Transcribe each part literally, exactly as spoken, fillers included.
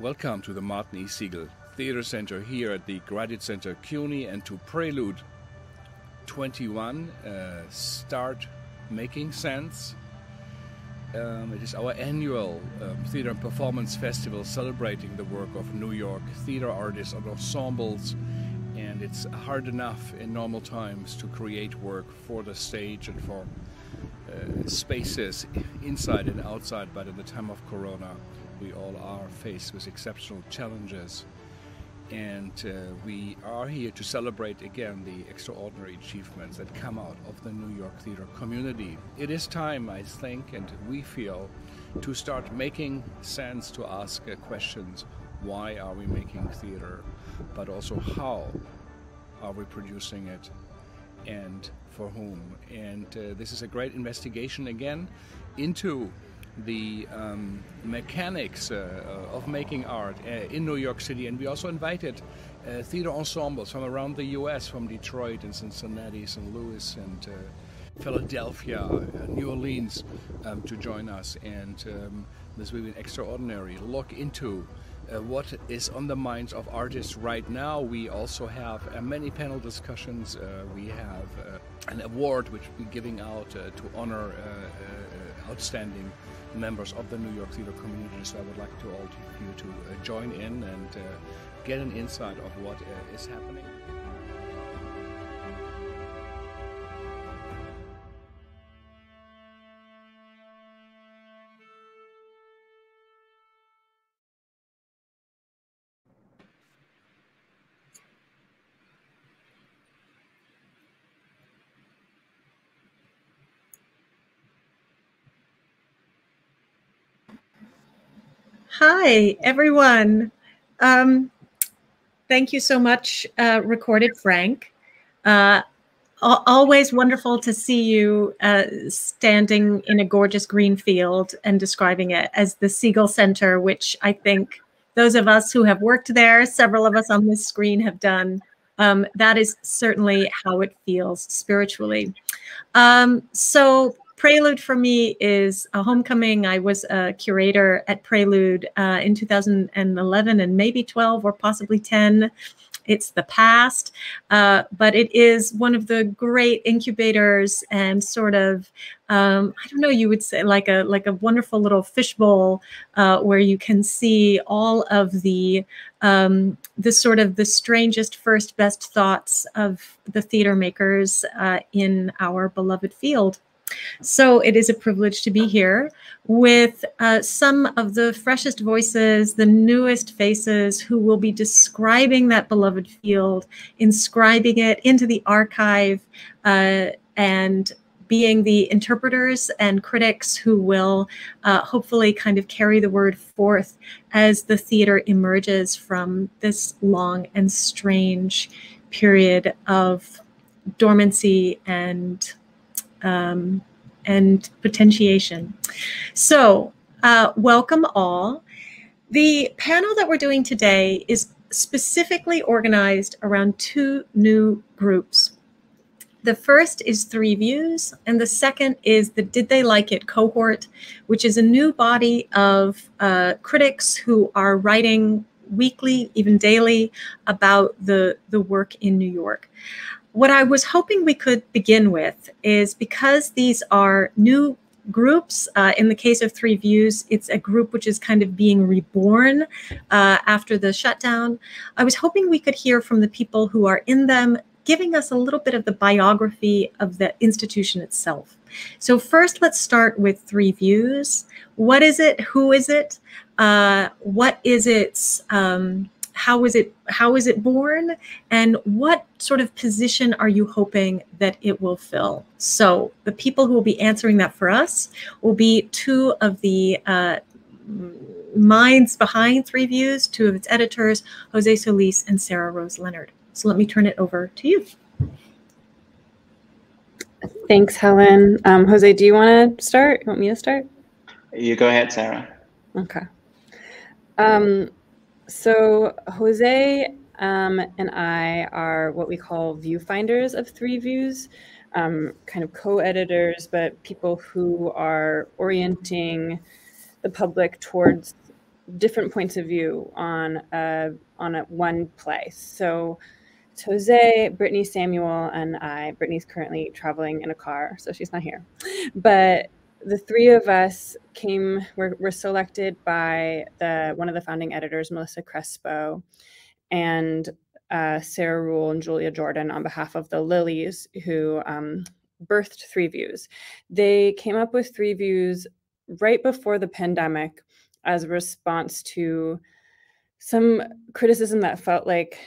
Welcome to the Martin E. Segal Theatre Center here at the Graduate Center C U N Y and to Prelude twenty-one, uh, Start Making Sense. Um, it is our annual um, theatre and performance festival celebrating the work of New York theatre artists and ensembles, and it's hard enough in normal times to create work for the stage and for uh, spaces inside and outside, but in the time of Corona we all are faced with exceptional challenges. And uh, we are here to celebrate again the extraordinary achievements that come out of the New York theater community. It is time, I think, and we feel, to start making sense, to ask uh, questions. Why are we making theater? But also, how are we producing it? And for whom? And uh, this is a great investigation again into the um, mechanics uh, of making art uh, in New York City. And we also invited uh, theater ensembles from around the U S, from Detroit and Cincinnati, Saint Louis and uh, Philadelphia, uh, New Orleans, um, to join us. And um, this will be an extraordinary look into uh, what is on the minds of artists right now. We also have uh, many panel discussions. Uh, we have uh, an award which we're giving out uh, to honor uh, uh, outstanding members of the New York theater community, so I would like to all of you to uh, join in and uh, get an insight of what uh, is happening. Hi, everyone. Um, thank you so much, uh, Recorded Frank. Uh, al always wonderful to see you uh, standing in a gorgeous green field and describing it as the Segal Center, which I think those of us who have worked there, several of us on this screen have done. Um, that is certainly how it feels spiritually. Um, so. Prelude for me is a homecoming. I was a curator at Prelude uh, in two thousand eleven and maybe twelve or possibly ten. It's the past, uh, but it is one of the great incubators and sort of, um, I don't know, you would say like a like a wonderful little fishbowl uh, where you can see all of the um, the sort of the strangest first best thoughts of the theater makers uh, in our beloved field. So it is a privilege to be here with uh, some of the freshest voices, the newest faces who will be describing that beloved field, inscribing it into the archive, uh, and being the interpreters and critics who will uh, hopefully kind of carry the word forth as the theater emerges from this long and strange period of dormancy and Um, and potentiation. So uh, welcome all. The panel that we're doing today is specifically organized around two new groups. The first is Three Views, and the second is the Did They Like It cohort, which is a new body of uh, critics who are writing weekly, even daily, about the, the work in New York. What I was hoping we could begin with is, because these are new groups, uh, in the case of Three Views, it's a group which is kind of being reborn uh, after the shutdown. I was hoping we could hear from the people who are in them, giving us a little bit of the biography of the institution itself. So first, let's start with Three Views. What is it? Who is it? Uh, what is its... Um, How is it, how is it born? And what sort of position are you hoping that it will fill? So the people who will be answering that for us will be two of the uh, minds behind Three Views, two of its editors, Jose Solís and Sarah Rose Leonard. So let me turn it over to you. Thanks, Helen. Um, Jose, do you want to start? You want me to start? You go ahead, Sarah. Okay. Um, So Jose um, and I are what we call viewfinders of Three Views, um, kind of co-editors, but people who are orienting the public towards different points of view on a, on a one play. So it's Jose, Brittany, Samuel, and I. Brittany's currently traveling in a car, so she's not here. But the three of us came, were, were selected by the one of the founding editors, Melissa Crespo, and uh, Sarah Rule and Julia Jordan on behalf of The Lilies, who um, birthed Three Views. They came up with Three Views right before the pandemic as a response to some criticism that felt like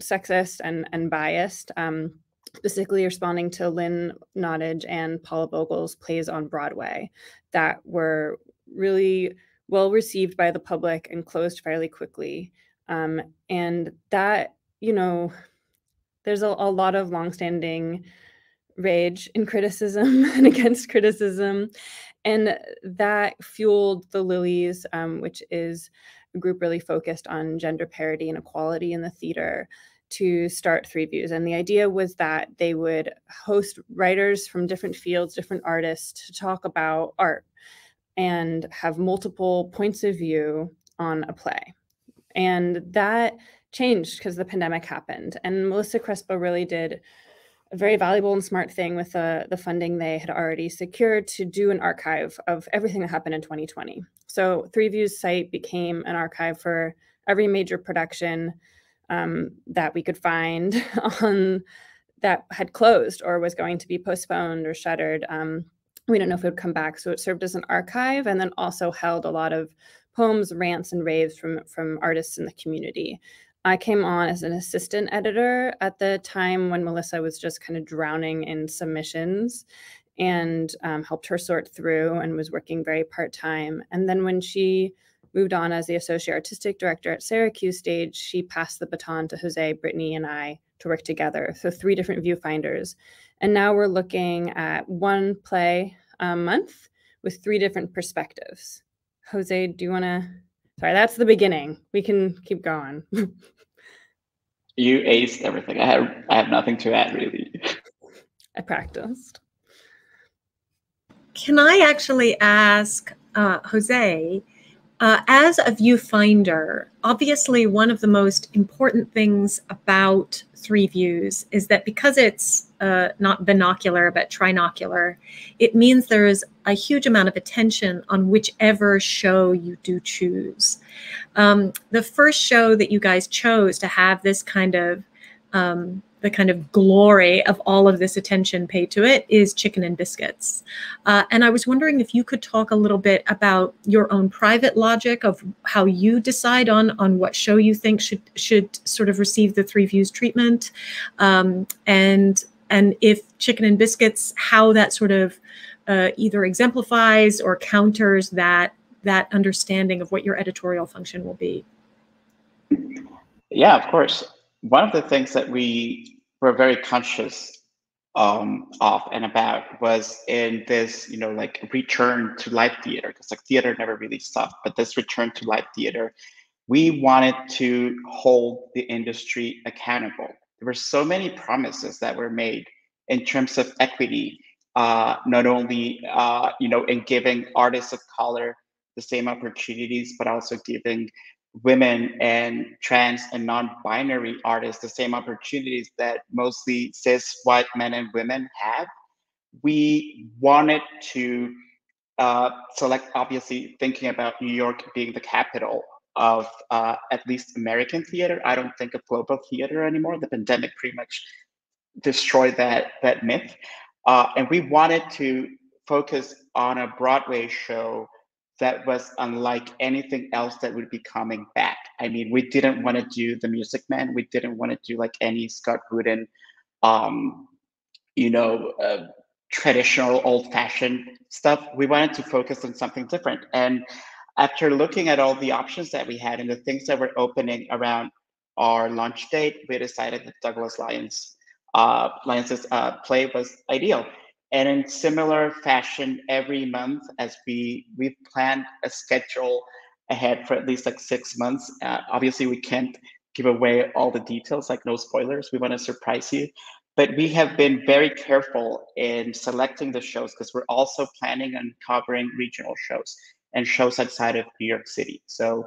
sexist and, and biased, um, specifically responding to Lynn Nottage and Paula Vogel's plays on Broadway that were really well received by the public and closed fairly quickly. Um, and that, you know, there's a, a lot of longstanding rage in criticism and against criticism. And that fueled The Lilies, um, which is a group really focused on gender parity and equality in the theater, to start Three Views. And the idea was that they would host writers from different fields, different artists, to talk about art and have multiple points of view on a play. And that changed because the pandemic happened. And Melissa Crespo really did a very valuable and smart thing with the, the funding they had already secured to do an archive of everything that happened in twenty twenty. So Three Views site became an archive for every major production um, that we could find on that had closed or was going to be postponed or shuttered. Um, we don't know if it would come back. So it served as an archive and then also held a lot of poems, rants, and raves from, from artists in the community. I came on as an assistant editor at the time when Melissa was just kind of drowning in submissions, and um, helped her sort through and was working very part-time. And then when she moved on as the associate artistic director at Syracuse Stage, she passed the baton to Jose, Brittany, and I to work together. So three different viewfinders. And now we're looking at one play a month with three different perspectives. Jose, do you want to? Sorry, that's the beginning. We can keep going. You aced everything. I have I have nothing to add, really. I practiced. Can I actually ask uh, Jose, uh, as a viewfinder, obviously one of the most important things about Three Views is that because it's uh, not binocular but trinocular, it means there is a huge amount of attention on whichever show you do choose. Um, the first show that you guys chose to have this kind of, um, the kind of glory of all of this attention paid to it is Chicken and Biscuits. Uh, and I was wondering if you could talk a little bit about your own private logic of how you decide on, on what show you think should, should sort of receive the Three Views treatment. Um, and, and if Chicken and Biscuits, how that sort of Uh, either exemplifies or counters that that understanding of what your editorial function will be. Yeah, of course. One of the things that we were very conscious um, of and about was in this, you know, like return to live theater, because like theater never really stopped, but this return to live theater, we wanted to hold the industry accountable. There were so many promises that were made in terms of equity. Uh, not only, uh, you know, in giving artists of color the same opportunities, but also giving women and trans and non-binary artists the same opportunities that mostly cis white men and women have. We wanted to uh, select, obviously thinking about New York being the capital of uh, at least American theater. I don't think of global theater anymore. The pandemic pretty much destroyed that, that myth. Uh, and we wanted to focus on a Broadway show that was unlike anything else that would be coming back. I mean, we didn't want to do The Music Man. We didn't want to do like any Scott Rudin, um, you know, uh, traditional old fashioned stuff. We wanted to focus on something different. And after looking at all the options that we had and the things that were opening around our launch date, we decided that Douglas Lyons Uh, Lance's uh, play was ideal. And in similar fashion, every month as we we planned a schedule ahead for at least like six months. Uh, obviously, we can't give away all the details, like no spoilers. We want to surprise you. But we have been very careful in selecting the shows because we're also planning on covering regional shows. and shows outside of New York City. So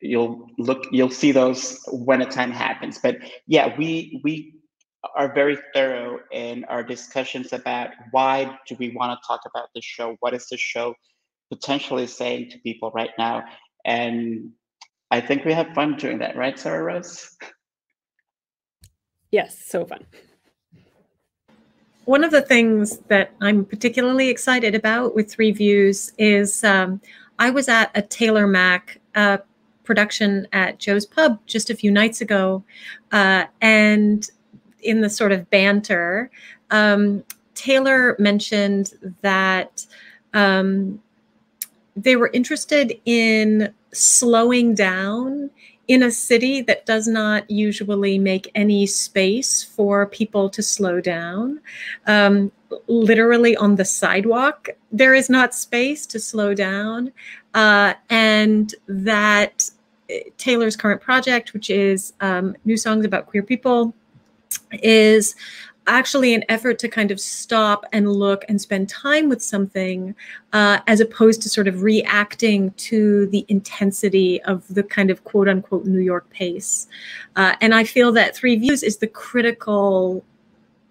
you'll look, you'll see those when a time happens. But yeah, we we are very thorough in our discussions about why do we want to talk about this show? What is the show potentially saying to people right now? And I think we have fun doing that, right, Sarah Rose? Yes, so fun. One of the things that I'm particularly excited about with Three Views is um, I was at a Taylor Mack uh, production at Joe's Pub just a few nights ago. Uh, and in the sort of banter, um, Taylor mentioned that um, they were interested in slowing down in a city that does not usually make any space for people to slow down. Um, literally on the sidewalk, there is not space to slow down. Uh, and that Taylor's current project, which is um, New Songs About Queer People, is actually an effort to kind of stop and look and spend time with something uh, as opposed to sort of reacting to the intensity of the kind of quote unquote New York pace. Uh, and I feel that Three Views is the critical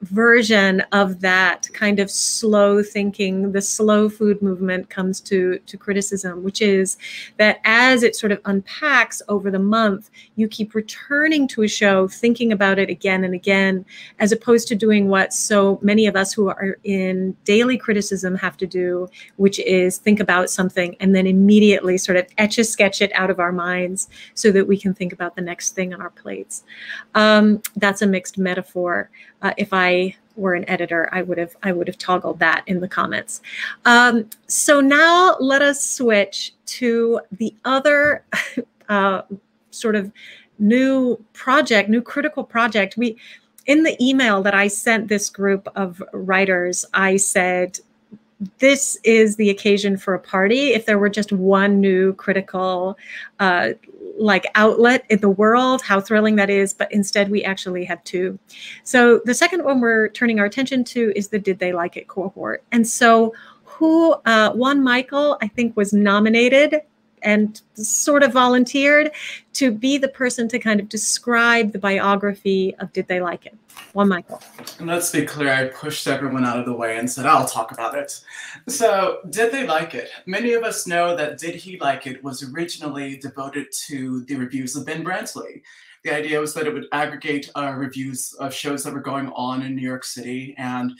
version of that kind of slow thinking, the slow food movement comes to, to criticism, which is that as it sort of unpacks over the month, you keep returning to a show, thinking about it again and again, as opposed to doing what so many of us who are in daily criticism have to do, which is think about something and then immediately sort of etch-a-sketch it out of our minds so that we can think about the next thing on our plates. Um, that's a mixed metaphor. Uh, if I were an editor, I would have I would have toggled that in the comments. Um, so now let us switch to the other uh, sort of new project, new critical project. We, in the email that I sent this group of writers, I said, this is the occasion for a party. If there were just one new critical uh, like outlet in the world, how thrilling that is. But instead we actually have two. So the second one we're turning our attention to is the Did They Like It cohort. And so who, uh, Juan Michael, I think was nominated and sort of volunteered to be the person to kind of describe the biography of Did They Like It. Juan Michael. And let's be clear, I pushed everyone out of the way and said, I'll talk about it. So, Did They Like It? Many of us know that Did He Like It was originally devoted to the reviews of Ben Brantley. The idea was that it would aggregate uh, reviews of shows that were going on in New York City, and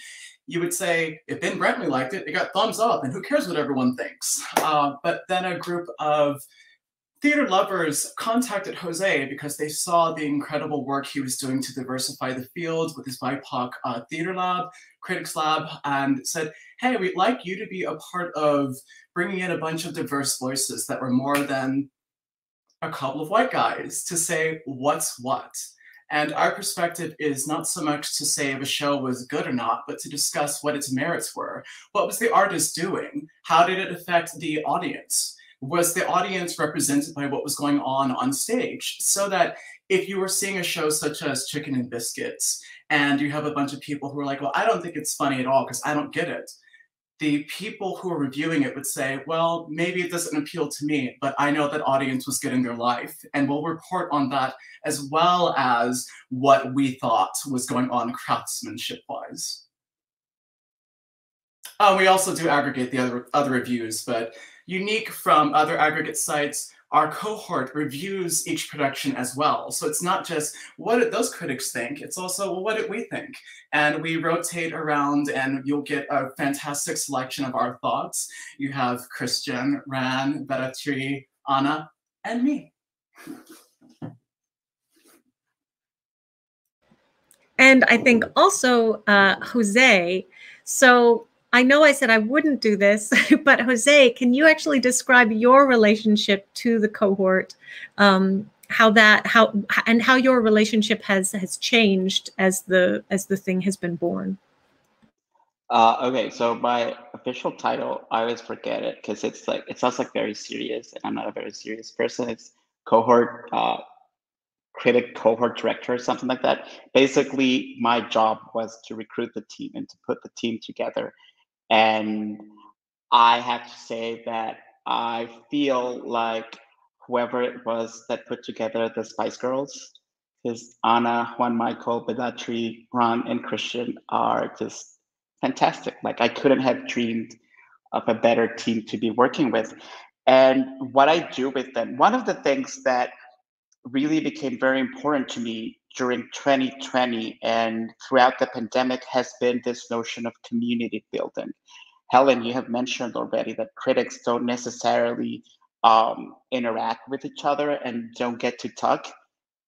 you would say, if Ben Brantley liked it, it got thumbs up, and who cares what everyone thinks? Uh, but then a group of theater lovers contacted Jose because they saw the incredible work he was doing to diversify the field with his B I P O C uh, theater lab, critics lab, and said, hey, we'd like you to be a part of bringing in a bunch of diverse voices that were more than a couple of white guys to say what's what. And our perspective is not so much to say if a show was good or not, but to discuss what its merits were. What was the artist doing? How did it affect the audience? Was the audience represented by what was going on on stage? So that if you were seeing a show such as Chicken and Biscuits, and you have a bunch of people who are like, well, I don't think it's funny at all because I don't get it. The people who are reviewing it would say, well, maybe it doesn't appeal to me, but I know that audience was getting their life. And we'll report on that as well as what we thought was going on craftsmanship-wise. Uh, we also do aggregate the other, other reviews, but unique from other aggregate sites, our cohort reviews each production as well. So it's not just, what did those critics think? It's also, well, what did we think? And we rotate around and you'll get a fantastic selection of our thoughts. You have Christian, Ran, Bedatri, Anna, and me. And I think also uh, Jose. So I know I said I wouldn't do this, but Jose, can you actually describe your relationship to the cohort, um, how that, how and how your relationship has has changed as the as the thing has been born? Uh, okay, so my official title, I always forget it because it's like it sounds like very serious, and I'm not a very serious person. It's cohort uh, critic, cohort director, or something like that. Basically, my job was to recruit the team and to put the team together. And I have to say that I feel like whoever it was that put together the Spice Girls, because Anna, Juan Michael, Bedatri, Ran, and Christian are just fantastic. Like, I couldn't have dreamed of a better team to be working with. And what I do with them, one of the things that really became very important to me during twenty twenty and throughout the pandemic has been this notion of community building. Helen, you have mentioned already that critics don't necessarily um, interact with each other and don't get to talk.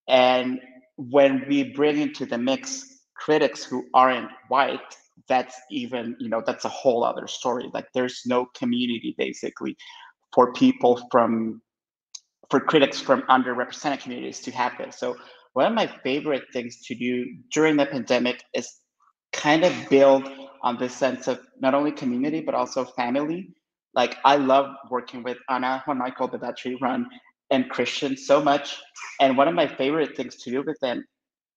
And when we bring into the mix critics who aren't white, that's even, you know, that's a whole other story. Like, there's no community basically for people from, for critics from underrepresented communities to have this. So one of my favorite things to do during the pandemic is kind of build on this sense of not only community, but also family. Like, I love working with Anna, Juan Michael, Bedatri, Ran, and Christian so much. And one of my favorite things to do with them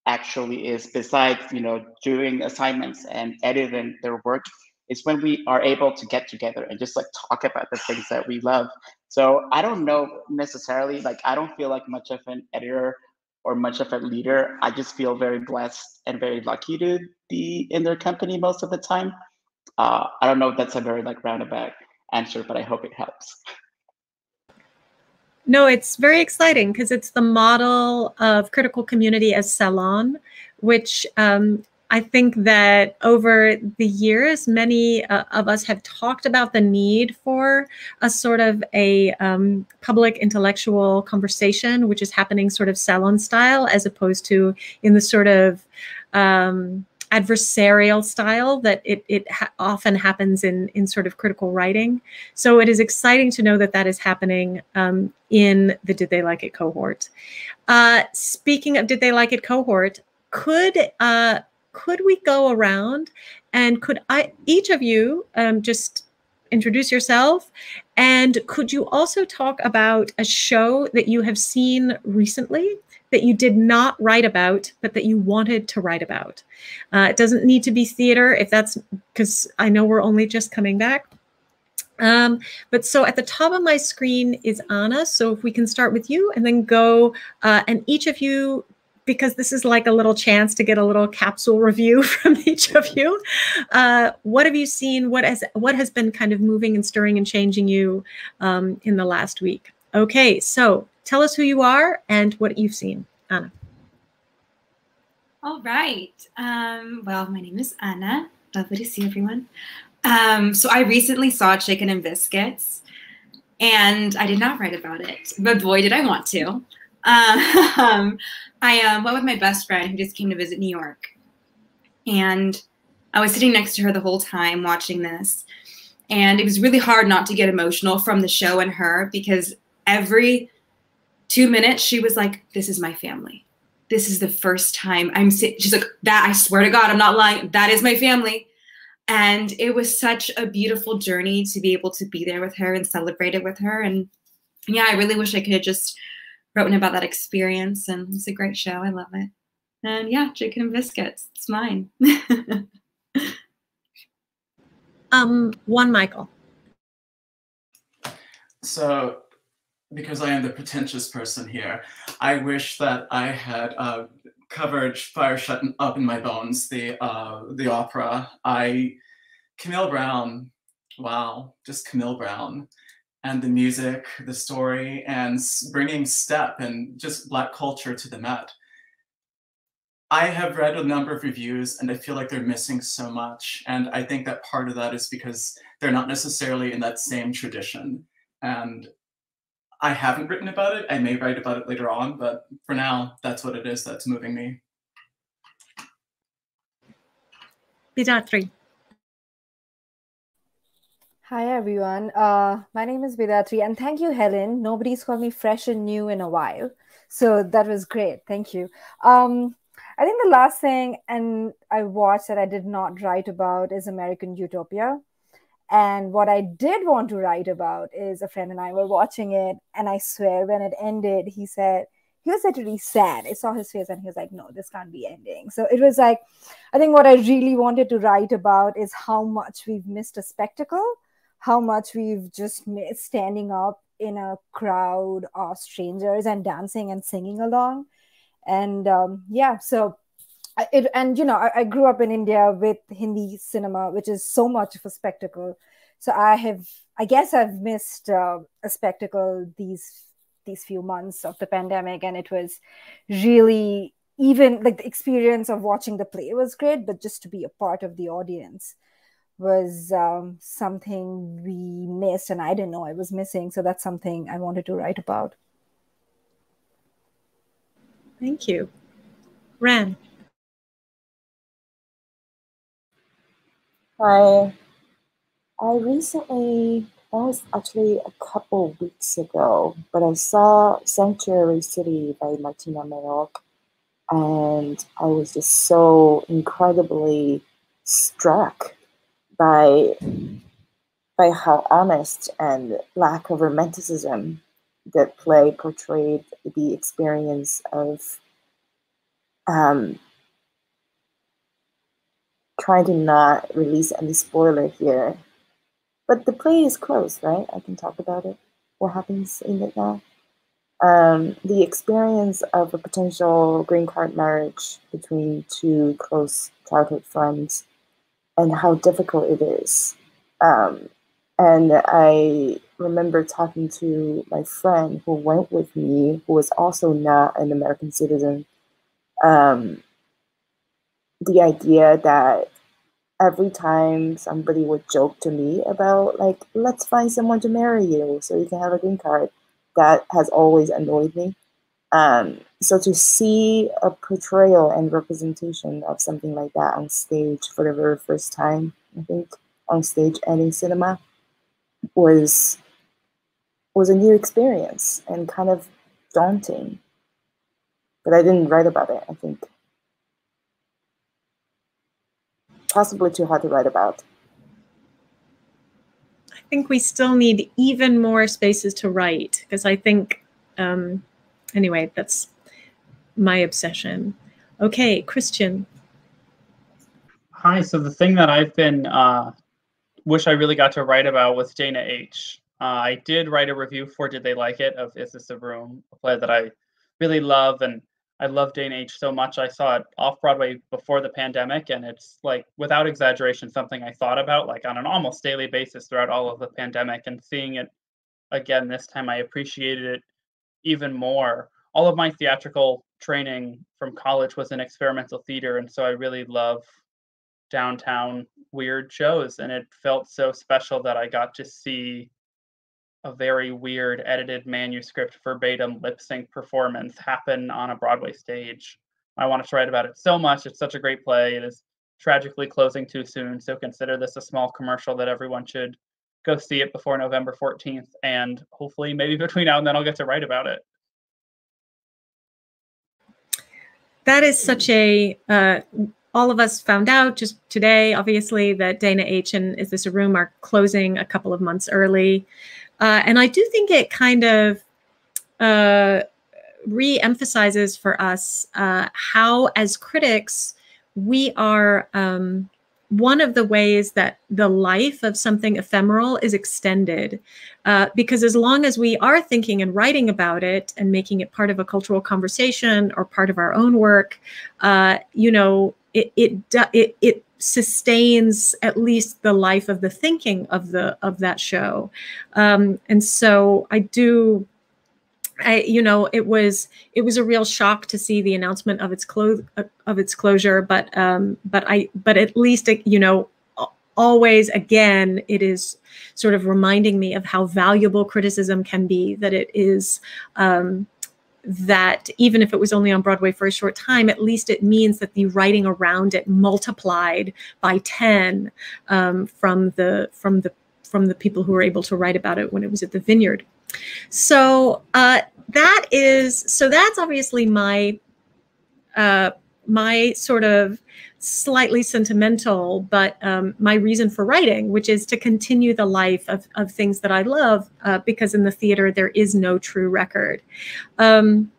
actually is, besides, you know, doing assignments and editing their work, is when we are able to get together and just like talk about the things that we love. So I don't know necessarily, like, I don't feel like much of an editor or much of a leader. I just feel very blessed and very lucky to be in their company most of the time. Uh, I don't know if that's a very like roundabout answer, but I hope it helps. No, it's very exciting because it's the model of critical community as salon, which um, I think that over the years, many uh, of us have talked about the need for a sort of a um, public intellectual conversation, which is happening sort of salon style, as opposed to in the sort of um, adversarial style that it, it ha often happens in, in sort of critical writing. So it is exciting to know that that is happening um, in the Did They Like It cohort. Uh, speaking of Did They Like It cohort, could... Uh, Could we go around and could I, each of you um, just introduce yourself? And could you also talk about a show that you have seen recently that you did not write about, but that you wanted to write about? Uh, it doesn't need to be theater, if that's, because I know we're only just coming back. Um, but so at the top of my screen is Anna. So if we can start with you and then go uh, and each of you, because this is like a little chance to get a little capsule review from each of you. Uh, what have you seen? What has, what has been kind of moving and stirring and changing you um, in the last week? Okay, so tell us who you are and what you've seen. Anna. All right. Um, well, my name is Anna. Lovely to see everyone. Um, so I recently saw Chicken and Biscuits, and I did not write about it, but boy, did I want to. Um, I um, went with my best friend who just came to visit New York, and I was sitting next to her the whole time watching this, and it was really hard not to get emotional from the show and her, because every two minutes she was like, this is my family. This is the first time I'm sitting. She's like, that, I swear to God, I'm not lying. That is my family. And it was such a beautiful journey to be able to be there with her and celebrate it with her. And yeah, I really wish I could have just written about that experience, and it's a great show. I love it. And yeah, Chicken and Biscuits, it's mine. um, Juan Michael. So, because I am the pretentious person here, I wish that I had uh, covered Fire Shut Up in My Bones, the uh, the opera. I, Camille Brown, wow, just Camille Brown. And the music, the story, and bringing step and just Black culture to the Met. I have read a number of reviews, and I feel like they're missing so much. And I think that part of that is because they're not necessarily in that same tradition. And I haven't written about it. I may write about it later on, but for now, that's what it is that's moving me. Bedatri. Hi, everyone. Uh, my name is Bedatri, and thank you, Helen. Nobody's called me fresh and new in a while, so that was great. Thank you. Um, I think the last thing and I watched that I did not write about is American Utopia. And what I did want to write about is a friend and I were watching it, and I swear when it ended, he said, he was literally sad. I saw his face, and he was like, no, this can't be ending. So it was like, I think what I really wanted to write about is how much we've missed a spectacle how much we've just missed standing up in a crowd of strangers and dancing and singing along. And um, yeah, so it, and, you know, I, I grew up in India with Hindi cinema, which is so much of a spectacle. So I have, I guess I've missed uh, a spectacle these these few months of the pandemic. And it was really, even like the experience of watching the play was great, but just to be a part of the audience was um, something we missed, and I didn't know I was missing. So that's something I wanted to write about. Thank you. Ran. Hi. I recently, that was actually a couple of weeks ago, but I saw Sanctuary City by Martina Minogue, and I was just so incredibly struck by, by how honest and lack of romanticism that play portrayed the experience of um, trying to not release any spoiler here. But the play is closed, right? I can talk about it. What happens in it now? Um, the experience of a potential green card marriage between two close childhood friends and how difficult it is. Um, and I remember talking to my friend who went with me, who was also not an American citizen, um, the idea that every time somebody would joke to me about, like, let's find someone to marry you so you can have a green card, that has always annoyed me. Um, so to see a portrayal and representation of something like that on stage for the very first time, I think, on stage and in cinema, was, was a new experience and kind of daunting. But I didn't write about it, I think. Possibly too hard to write about. I think we still need even more spaces to write, because I think, um, anyway, that's my obsession. Okay, Christian. Hi, so the thing that I've been, uh, wish I really got to write about was Dana H. Uh, I did write a review for Did They Like It of Is This a Room, a play that I really love, and I love Dana H so much. I saw it off-Broadway before the pandemic, and it's, like, without exaggeration, something I thought about, like, on an almost daily basis throughout all of the pandemic. And seeing it again this time, I appreciated it even more. All of my theatrical training from college was in experimental theater, and so I really love downtown weird shows. And it felt so special that I got to see a very weird edited manuscript verbatim lip sync performance happen on a Broadway stage. I wanted to write about it so much. It's such a great play. It is tragically closing too soon, so consider this a small commercial that everyone should go see it before November fourteenth. And hopefully maybe between now and then I'll get to write about it. That is such a, uh, all of us found out just today, obviously, that Dana H and Is This a Room are closing a couple of months early. Uh, and I do think it kind of uh, re-emphasizes for us uh, how, as critics, we are um, one of the ways that the life of something ephemeral is extended. Uh, because as long as we are thinking and writing about it and making it part of a cultural conversation or part of our own work, uh, you know, it it, it, it sustains at least the life of the thinking of the of that show. Um, and so I do, I, you know, it was it was a real shock to see the announcement of its close of its closure, but um, but I but at least, you know, always again, it is sort of reminding me of how valuable criticism can be, that it is, um, that even if it was only on Broadway for a short time, at least it means that the writing around it multiplied by ten um, from the from the from the people who were able to write about it when it was at the Vineyard. So uh, that is so that's obviously my uh, my sort of slightly sentimental, but um, my reason for writing, which is to continue the life of, of things that I love, uh, because in the theater, there is no true record. Um,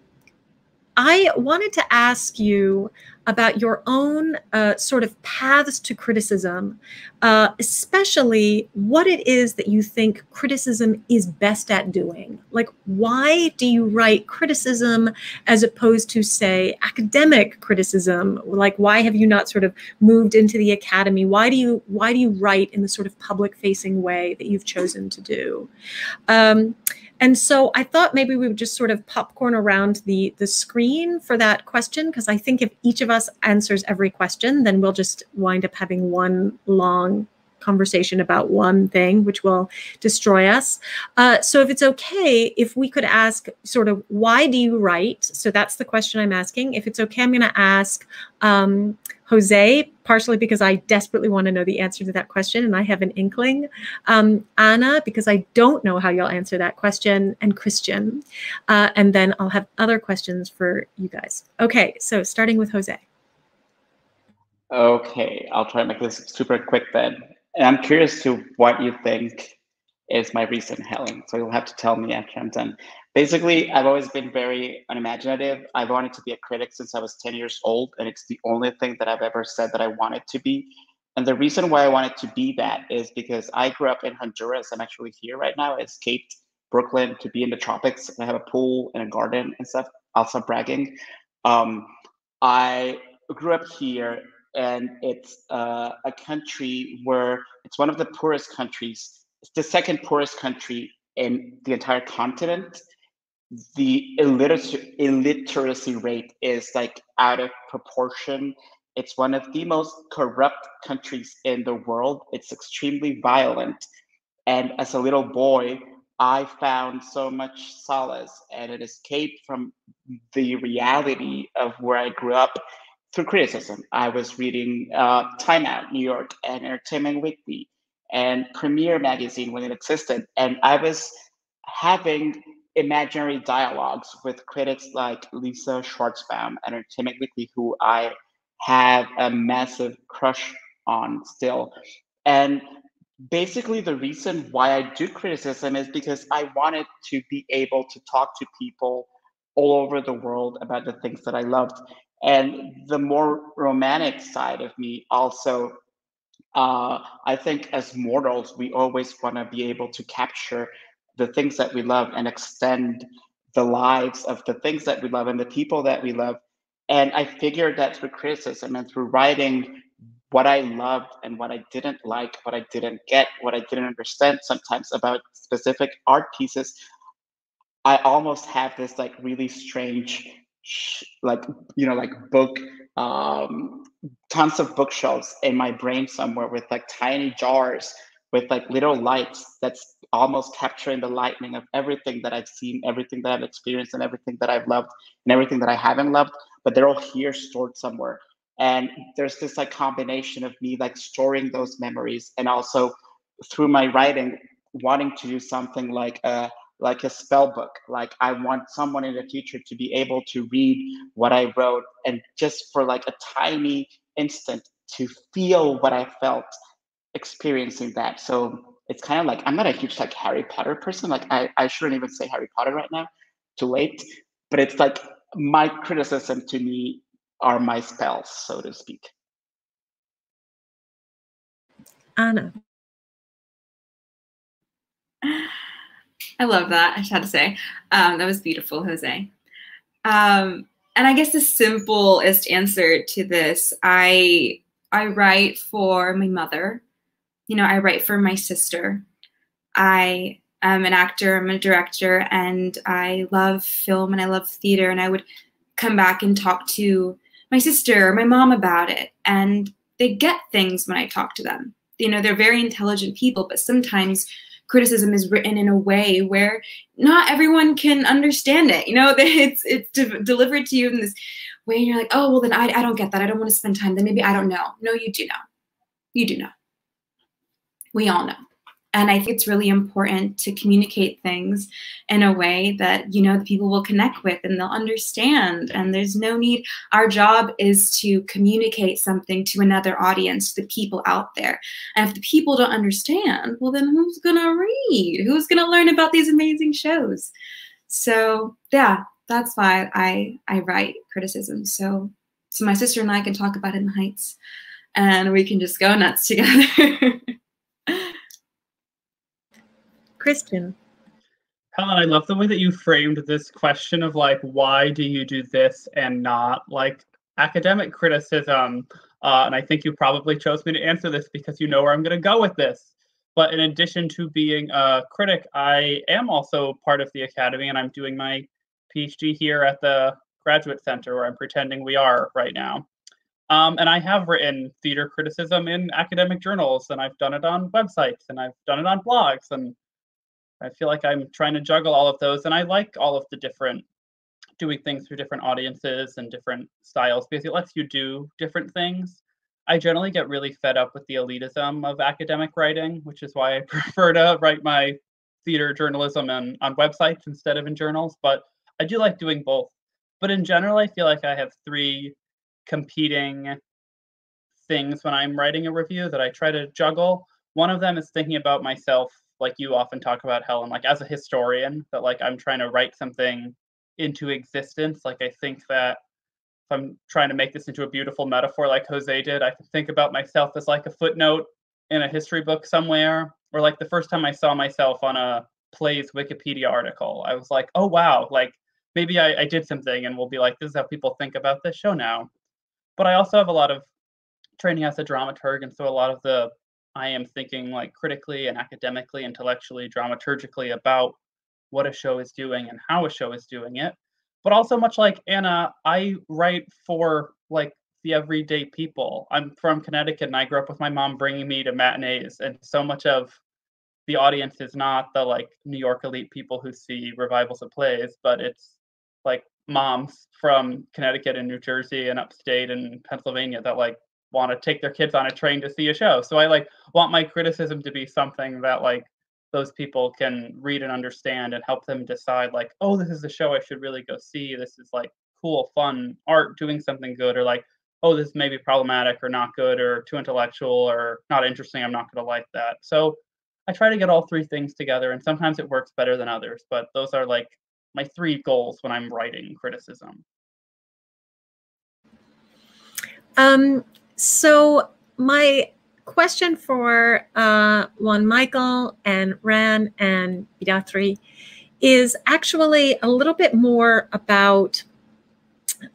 I wanted to ask you about your own uh, sort of paths to criticism, uh, especially what it is that you think criticism is best at doing. Like, why do you write criticism as opposed to, say, academic criticism? Like, why have you not sort of moved into the academy? Why do you, why do you write in the sort of public-facing way that you've chosen to do? Um, And so I thought maybe we would just sort of popcorn around the, the screen for that question, because I think if each of us answers every question, then we'll just wind up having one long conversation about one thing, which will destroy us. Uh, so if it's okay, if we could ask sort of, why do you write? So that's the question I'm asking. If it's okay, I'm going to ask um, Jose, partially because I desperately want to know the answer to that question, and I have an inkling. Um, Anna, because I don't know how you'll answer that question, and Christian. Uh, and then I'll have other questions for you guys. Okay, so starting with Jose. Okay, I'll try to make this super quick then. And I'm curious to what you think is my reason, Helen. So you'll have to tell me after I'm done. Basically, I've always been very unimaginative. I wanted to be a critic since I was ten years old, and it's the only thing that I've ever said that I wanted to be. And the reason why I wanted to be that is because I grew up in Honduras. I'm actually here right now. I escaped Brooklyn to be in the tropics. I have a pool and a garden and stuff. I'll stop bragging. Um, I grew up here. And it's uh, a country where it's one of the poorest countries. It's the second poorest country in the entire continent. The illiteracy, illiteracy rate is like out of proportion. It's one of the most corrupt countries in the world. It's extremely violent. And as a little boy, I found so much solace and an escape from the reality of where I grew up through criticism. I was reading uh, Time Out, New York, and Entertainment Weekly, and Premiere Magazine when it existed. And I was having imaginary dialogues with critics like Lisa Schwartzbaum, Entertainment Weekly, who I have a massive crush on still. And basically the reason why I do criticism is because I wanted to be able to talk to people all over the world about the things that I loved. And the more romantic side of me also, uh, I think as mortals, we always want to be able to capture the things that we love and extend the lives of the things that we love and the people that we love. And I figured that through criticism and through writing what I loved and what I didn't like, what I didn't get, what I didn't understand sometimes about specific art pieces, I almost have this like really strange like, you know, like book, um, tons of bookshelves in my brain somewhere with like tiny jars with like little lights that's almost capturing the lightning of everything that I've seen, everything that I've experienced, and everything that I've loved, and everything that I haven't loved, but they're all here stored somewhere. And there's this like combination of me like storing those memories and also through my writing, wanting to do something like a like a spell book. Like I want someone in the future to be able to read what I wrote and just for like a tiny instant to feel what I felt experiencing that. So it's kind of like, I'm not a huge like Harry Potter person. Like I, I shouldn't even say Harry Potter right now, too late, but it's like my criticism to me are my spells, so to speak. Anna. I love that, I just had to say. Um, that was beautiful, Jose. Um, and I guess the simplest answer to this, I, I write for my mother. You know, I write for my sister. I am an actor, I'm a director, and I love film and I love theater. And I would come back and talk to my sister or my mom about it. And they get things when I talk to them. You know, they're very intelligent people, but sometimes criticism is written in a way where not everyone can understand it. You know, it's it's de delivered to you in this way, and you're like, oh, well, then I, I don't get that. I don't want to spend time. Then maybe I don't know. No, you do know. You do know. We all know. And I think it's really important to communicate things in a way that, you know, the people will connect with and they'll understand. And there's no need. Our job is to communicate something to another audience, to the people out there. And if the people don't understand, well, then who's going to read? Who's going to learn about these amazing shows? So, yeah, that's why I, I write criticism. So So my sister and I can talk about it in the Heights, and we can just go nuts together. Christian. Helen, I love the way that you framed this question of like, why do you do this and not like academic criticism? Uh, and I think you probably chose me to answer this because you know where I'm going to go with this. But in addition to being a critic, I am also part of the Academy, and I'm doing my PhD here at the Graduate Center, where I'm pretending we are right now. Um, and I have written theater criticism in academic journals, and I've done it on websites, and I've done it on blogs, and I feel like I'm trying to juggle all of those. And I like all of the different, doing things for different audiences and different styles, because it lets you do different things. I generally get really fed up with the elitism of academic writing, which is why I prefer to write my theater journalism and on websites instead of in journals. But I do like doing both. But in general, I feel like I have three competing things when I'm writing a review that I try to juggle. One of them is thinking about myself, like you often talk about, Helen, like as a historian, that like I'm trying to write something into existence. Like I think that if I'm trying to make this into a beautiful metaphor like Jose did, I can think about myself as like a footnote in a history book somewhere, or like the first time I saw myself on a play's Wikipedia article, I was like, oh wow, like maybe I, I did something, and we'll be like, this is how people think about this show now. But I also have a lot of training as a dramaturg, and so a lot of the I am thinking like critically and academically, intellectually, dramaturgically about what a show is doing and how a show is doing it. But also, much like Anna, I write for like the everyday people. I'm from Connecticut, and I grew up with my mom bringing me to matinees. And so much of the audience is not the like New York elite people who see revivals of plays, but it's like moms from Connecticut and New Jersey and upstate and Pennsylvania that like want to take their kids on a train to see a show. So I like want my criticism to be something that like those people can read and understand and help them decide like, oh, this is a show I should really go see. This is like cool, fun art doing something good, or like, oh, this may be problematic or not good or too intellectual or not interesting. I'm not going to like that. So I try to get all three things together, and sometimes it works better than others, but those are like my three goals when I'm writing criticism. Um, so my question for uh, Juan Michael and Ran and Bedatri is actually a little bit more about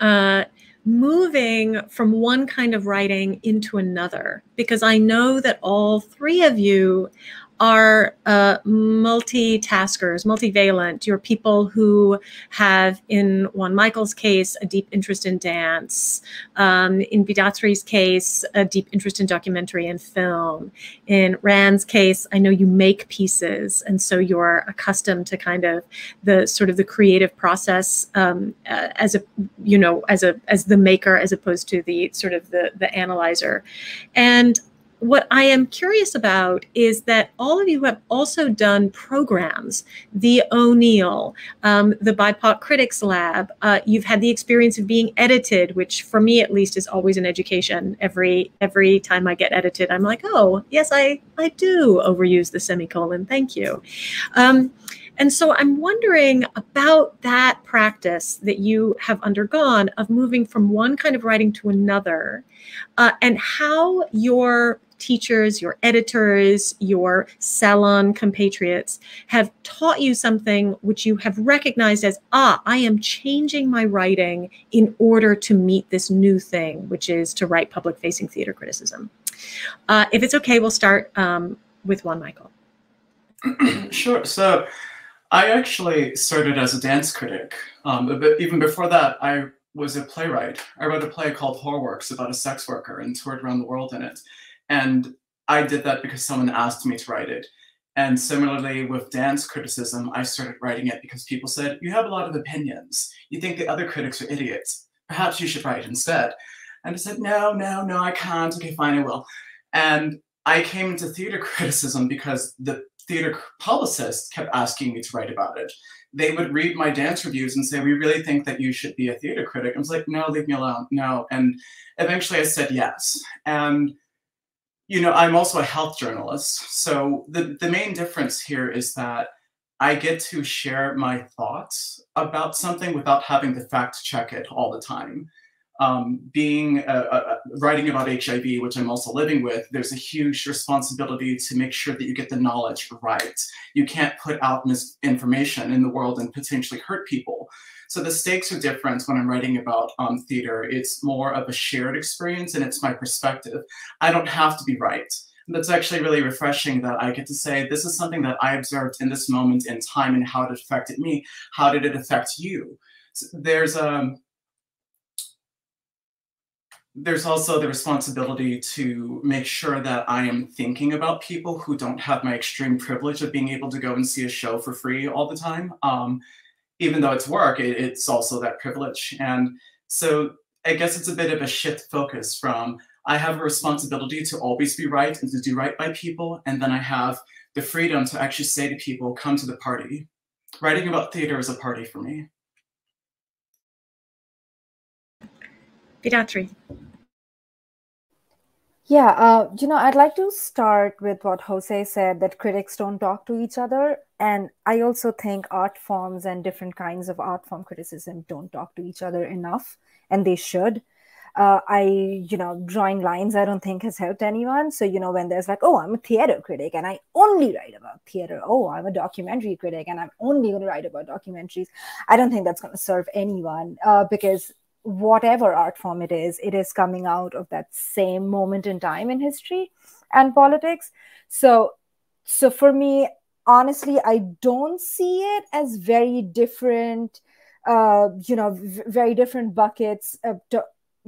uh, moving from one kind of writing into another, because I know that all three of you are uh, multitaskers, multivalent. You're people who have, in Juan Michael's case, a deep interest in dance. Um, in Bedatri's case, a deep interest in documentary and film. In Ran's case, I know you make pieces, and so you're accustomed to kind of the sort of the creative process um, uh, as a, you know, as a as the maker, as opposed to the sort of the the analyzer, and. What I am curious about is that all of you have also done programs, the O'Neill, um, the B I P O C Critics Lab. Uh, you've had the experience of being edited, which for me at least is always an education. Every every time I get edited, I'm like, oh, yes, I, I do overuse the semicolon. Thank you. Um, and so I'm wondering about that practice that you have undergone of moving from one kind of writing to another, uh, and how your teachers, your editors, your salon compatriots have taught you something which you have recognized as, ah, I am changing my writing in order to meet this new thing, which is to write public-facing theater criticism. Uh, if it's okay, we'll start um, with Juan Michael. Sure. So I actually started as a dance critic, um, but even before that, I was a playwright. I wrote a play called Whore Works about a sex worker and toured around the world in it. And I did that because someone asked me to write it. And similarly with dance criticism, I started writing it because people said, you have a lot of opinions. You think the other critics are idiots. Perhaps you should write instead. And I said, no, no, no, I can't. Okay, fine, I will. And I came into theater criticism because the theater publicists kept asking me to write about it. They would read my dance reviews and say, we really think that you should be a theater critic. I was like, no, leave me alone, no. And eventually I said yes. And you know, I'm also a health journalist. So the, the main difference here is that I get to share my thoughts about something without having to fact check it all the time. um, being uh, uh, writing about H I V, which I'm also living with, there's a huge responsibility to make sure that you get the knowledge right. You can't put out misinformation in the world and potentially hurt people. So the stakes are different when I'm writing about um, theater. It's more of a shared experience, and it's my perspective. I don't have to be right. And that's actually really refreshing that I get to say, this is something that I observed in this moment in time and how it affected me. How did it affect you? So there's a... There's also the responsibility to make sure that I am thinking about people who don't have my extreme privilege of being able to go and see a show for free all the time. Um, even though it's work, it, it's also that privilege. And so I guess it's a bit of a shift focus from, I have a responsibility to always be right and to do right by people. And then I have the freedom to actually say to people, come to the party. Writing about theater is a party for me. Bedatri. Yeah, uh, you know, I'd like to start with what Jose said, that critics don't talk to each other. And I also think art forms and different kinds of art form criticism don't talk to each other enough, and they should. Uh, I, you know, drawing lines I don't think has helped anyone. So, you know, when there's like, oh, I'm a theater critic and I only write about theater. Oh, I'm a documentary critic and I'm only going to write about documentaries. I don't think that's going to serve anyone uh, because whatever art form it is, it is coming out of that same moment in time in history and politics. So, so for me, honestly, I don't see it as very different, uh, you know, v very different buckets. Of,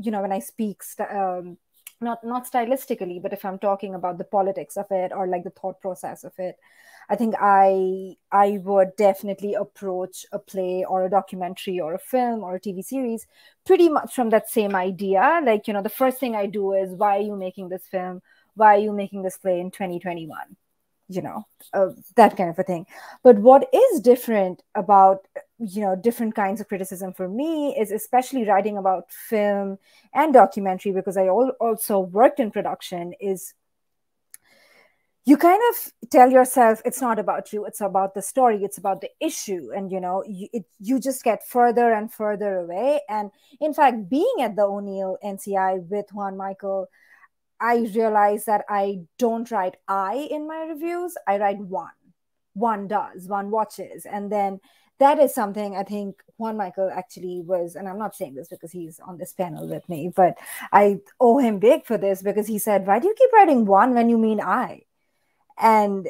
you know, when I speak, st um, not not stylistically, but if I'm talking about the politics of it or like the thought process of it, I think I I would definitely approach a play or a documentary or a film or a T V series pretty much from that same idea. Like, you know, the first thing I do is, why are you making this film? Why are you making this play in twenty twenty-one? You know, uh, that kind of a thing. But what is different about, you know, different kinds of criticism for me is especially writing about film and documentary, because I al- also worked in production, is you kind of tell yourself it's not about you, it's about the story, it's about the issue. And, you know, you, it, you just get further and further away. And in fact, being at the O'Neill N C I with Juan Michael, I realized that I don't write I in my reviews. I write one. One does, one watches. And then that is something I think Juan Michael actually was, and I'm not saying this because he's on this panel with me, but I owe him big for this, because he said, why do you keep writing one when you mean I? And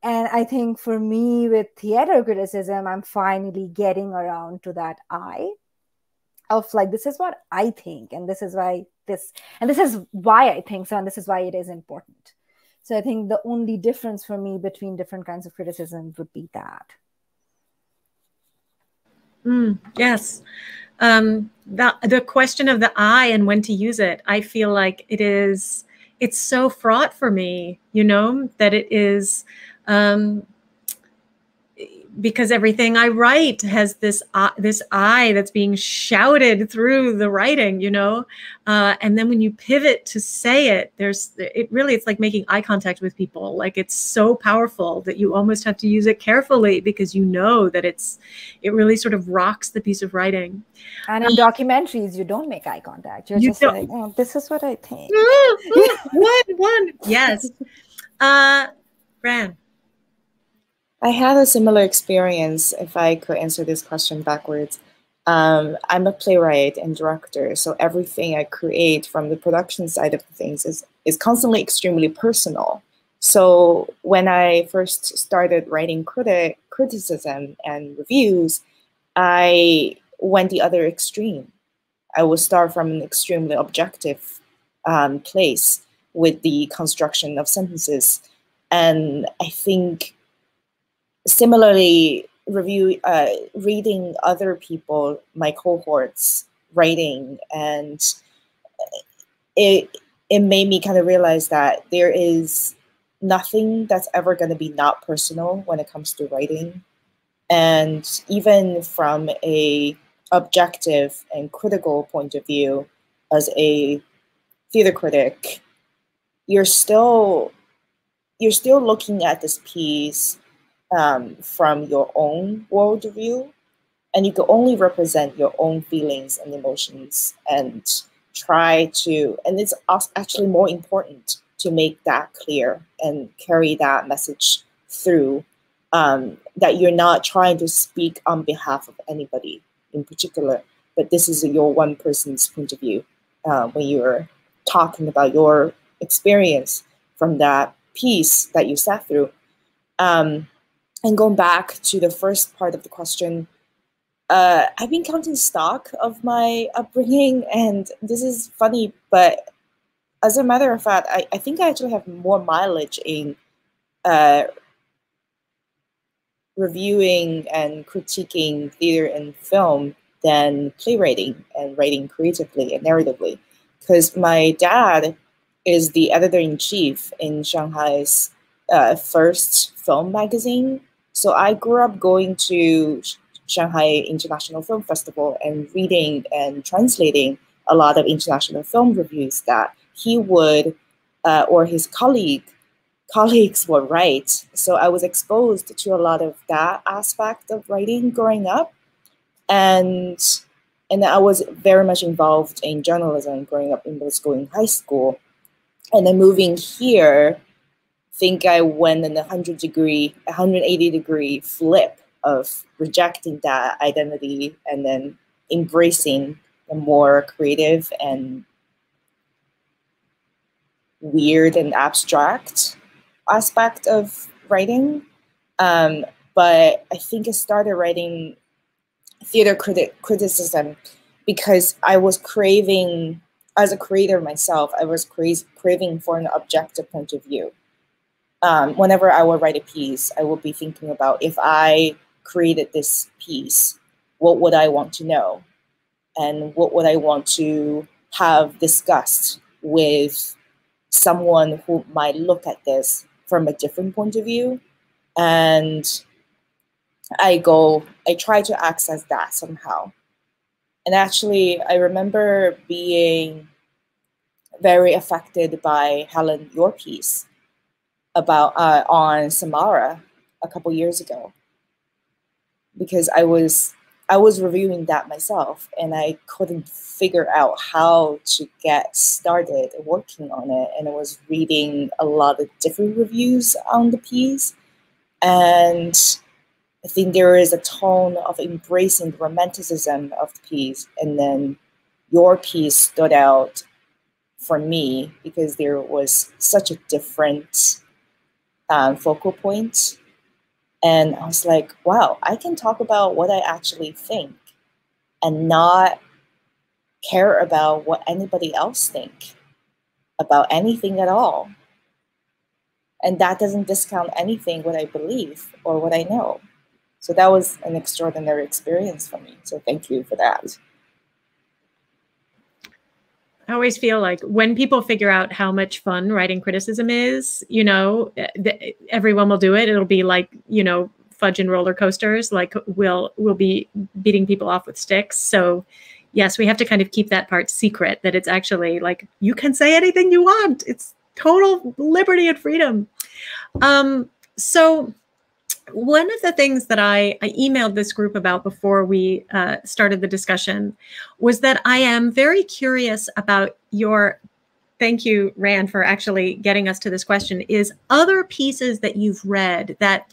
and I think for me with theater criticism, I'm finally getting around to that I of like, this is what I think, and this is why this, and this is why I think so, and this is why it is important. So I think the only difference for me between different kinds of criticism would be that. Mm, yes, um, the, the question of the I and when to use it, I feel like it is, it's so fraught for me, you know, that it is, um, because everything I write has this uh, this I that's being shouted through the writing, you know, uh, and then when you pivot to say it, there's it really it's like making eye contact with people. Like, it's so powerful that you almost have to use it carefully, because you know that it's it really sort of rocks the piece of writing. And in um, documentaries, you don't make eye contact. You're you just don't. Like, oh, this is what I think. one one yes, uh, Ran. I had a similar experience, if I could answer this question backwards. Um, I'm a playwright and director, so everything I create from the production side of things is, is constantly extremely personal. So when I first started writing critic, criticism and reviews, I went the other extreme. I would start from an extremely objective um, place with the construction of sentences. And I think similarly, review uh, reading other people, my cohorts, writing, and it it made me kind of realize that there is nothing that's ever going to be not personal when it comes to writing, and even from a objective and critical point of view, as a theater critic, you're still you're still looking at this piece Um, from your own worldview, and you can only represent your own feelings and emotions and try to, and it's actually more important to make that clear and carry that message through, um, that you're not trying to speak on behalf of anybody in particular, but this is your one person's point of view uh, when you're talking about your experience from that piece that you sat through. Um, and going back to the first part of the question, uh, I've been counting stock of my upbringing, and this is funny, but as a matter of fact, I, I think I actually have more mileage in uh, reviewing and critiquing theater and film than playwriting and writing creatively and narratively, because my dad is the editor-in-chief in Shanghai's uh, first film magazine. So I grew up going to Shanghai International Film Festival and reading and translating a lot of international film reviews that he would uh, or his colleague colleagues would write. So I was exposed to a lot of that aspect of writing growing up. And, and I was very much involved in journalism growing up in middle school and high school. And then moving here, I think I went in a one hundred degree, one hundred eighty degree flip of rejecting that identity and then embracing the more creative and weird and abstract aspect of writing. Um, but I think I started writing theater criti criticism because I was craving, as a creator myself, I was cra craving for an objective point of view. Um, whenever I would write a piece, I would be thinking about, if I created this piece, what would I want to know? And what would I want to have discussed with someone who might look at this from a different point of view? And I go, I try to access that somehow. And actually, I remember being very affected by Helen, your piece about uh, on Samara a couple years ago, because I was I was reviewing that myself, and I couldn't figure out how to get started working on it, and I was reading a lot of different reviews on the piece, and I think there is a tone of embracing the romanticism of the piece, and then your piece stood out for me because there was such a different um, focal point. And I was like, wow, I can talk about what I actually think and not care about what anybody else think about anything at all. And that doesn't discount anything what I believe or what I know. So that was an extraordinary experience for me. So thank you for that. I always feel like when people figure out how much fun writing criticism is, you know, everyone will do it. It'll be like, you know, fudge and roller coasters, like we'll, we'll be beating people off with sticks. So yes, we have to kind of keep that part secret, that it's actually like, you can say anything you want. It's total liberty and freedom. Um, so one of the things that I, I emailed this group about before we uh, started the discussion was that I am very curious about your, thank you, Ran, for actually getting us to this question, is other pieces that you've read that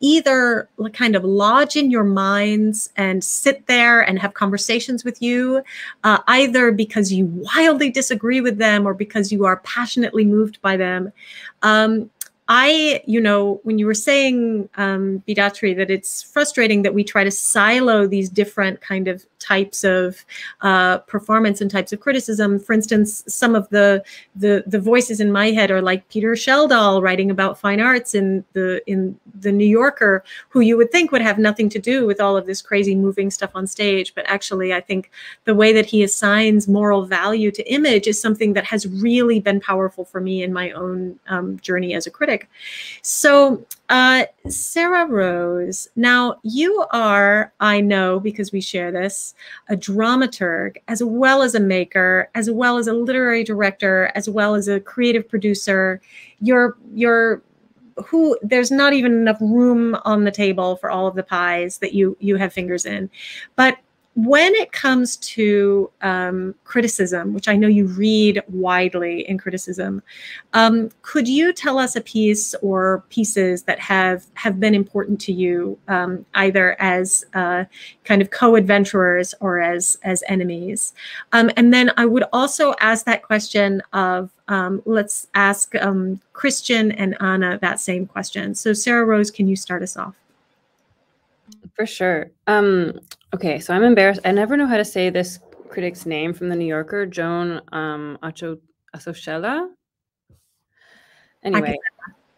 either kind of lodge in your minds and sit there and have conversations with you, uh, either because you wildly disagree with them or because you are passionately moved by them. Um, I, you know, when you were saying, um, Bedatri, that it's frustrating that we try to silo these different kind of types of uh, performance and types of criticism. For instance, some of the, the the voices in my head are like Peter Sheldahl writing about fine arts in the in the New Yorker, who you would think would have nothing to do with all of this crazy moving stuff on stage. But actually, I think the way that he assigns moral value to image is something that has really been powerful for me in my own um, journey as a critic. So, uh, Sarah Rose, now you are, I know because we share this, a dramaturg, as well as a maker, as well as a literary director, as well as a creative producer. Your, your who there's not even enough room on the table for all of the pies that you you have fingers in. But when it comes to um, criticism, which I know you read widely in criticism, um, could you tell us a piece or pieces that have, have been important to you, um, either as uh, kind of co-adventurers or as, as enemies? Um, and then I would also ask that question of, um, let's ask um, Christian and Anna that same question. So Sarah Rose, can you start us off? For sure. Um, okay, so I'm embarrassed. I never know how to say this critic's name from The New Yorker, Joan um, Asochella. Anyway.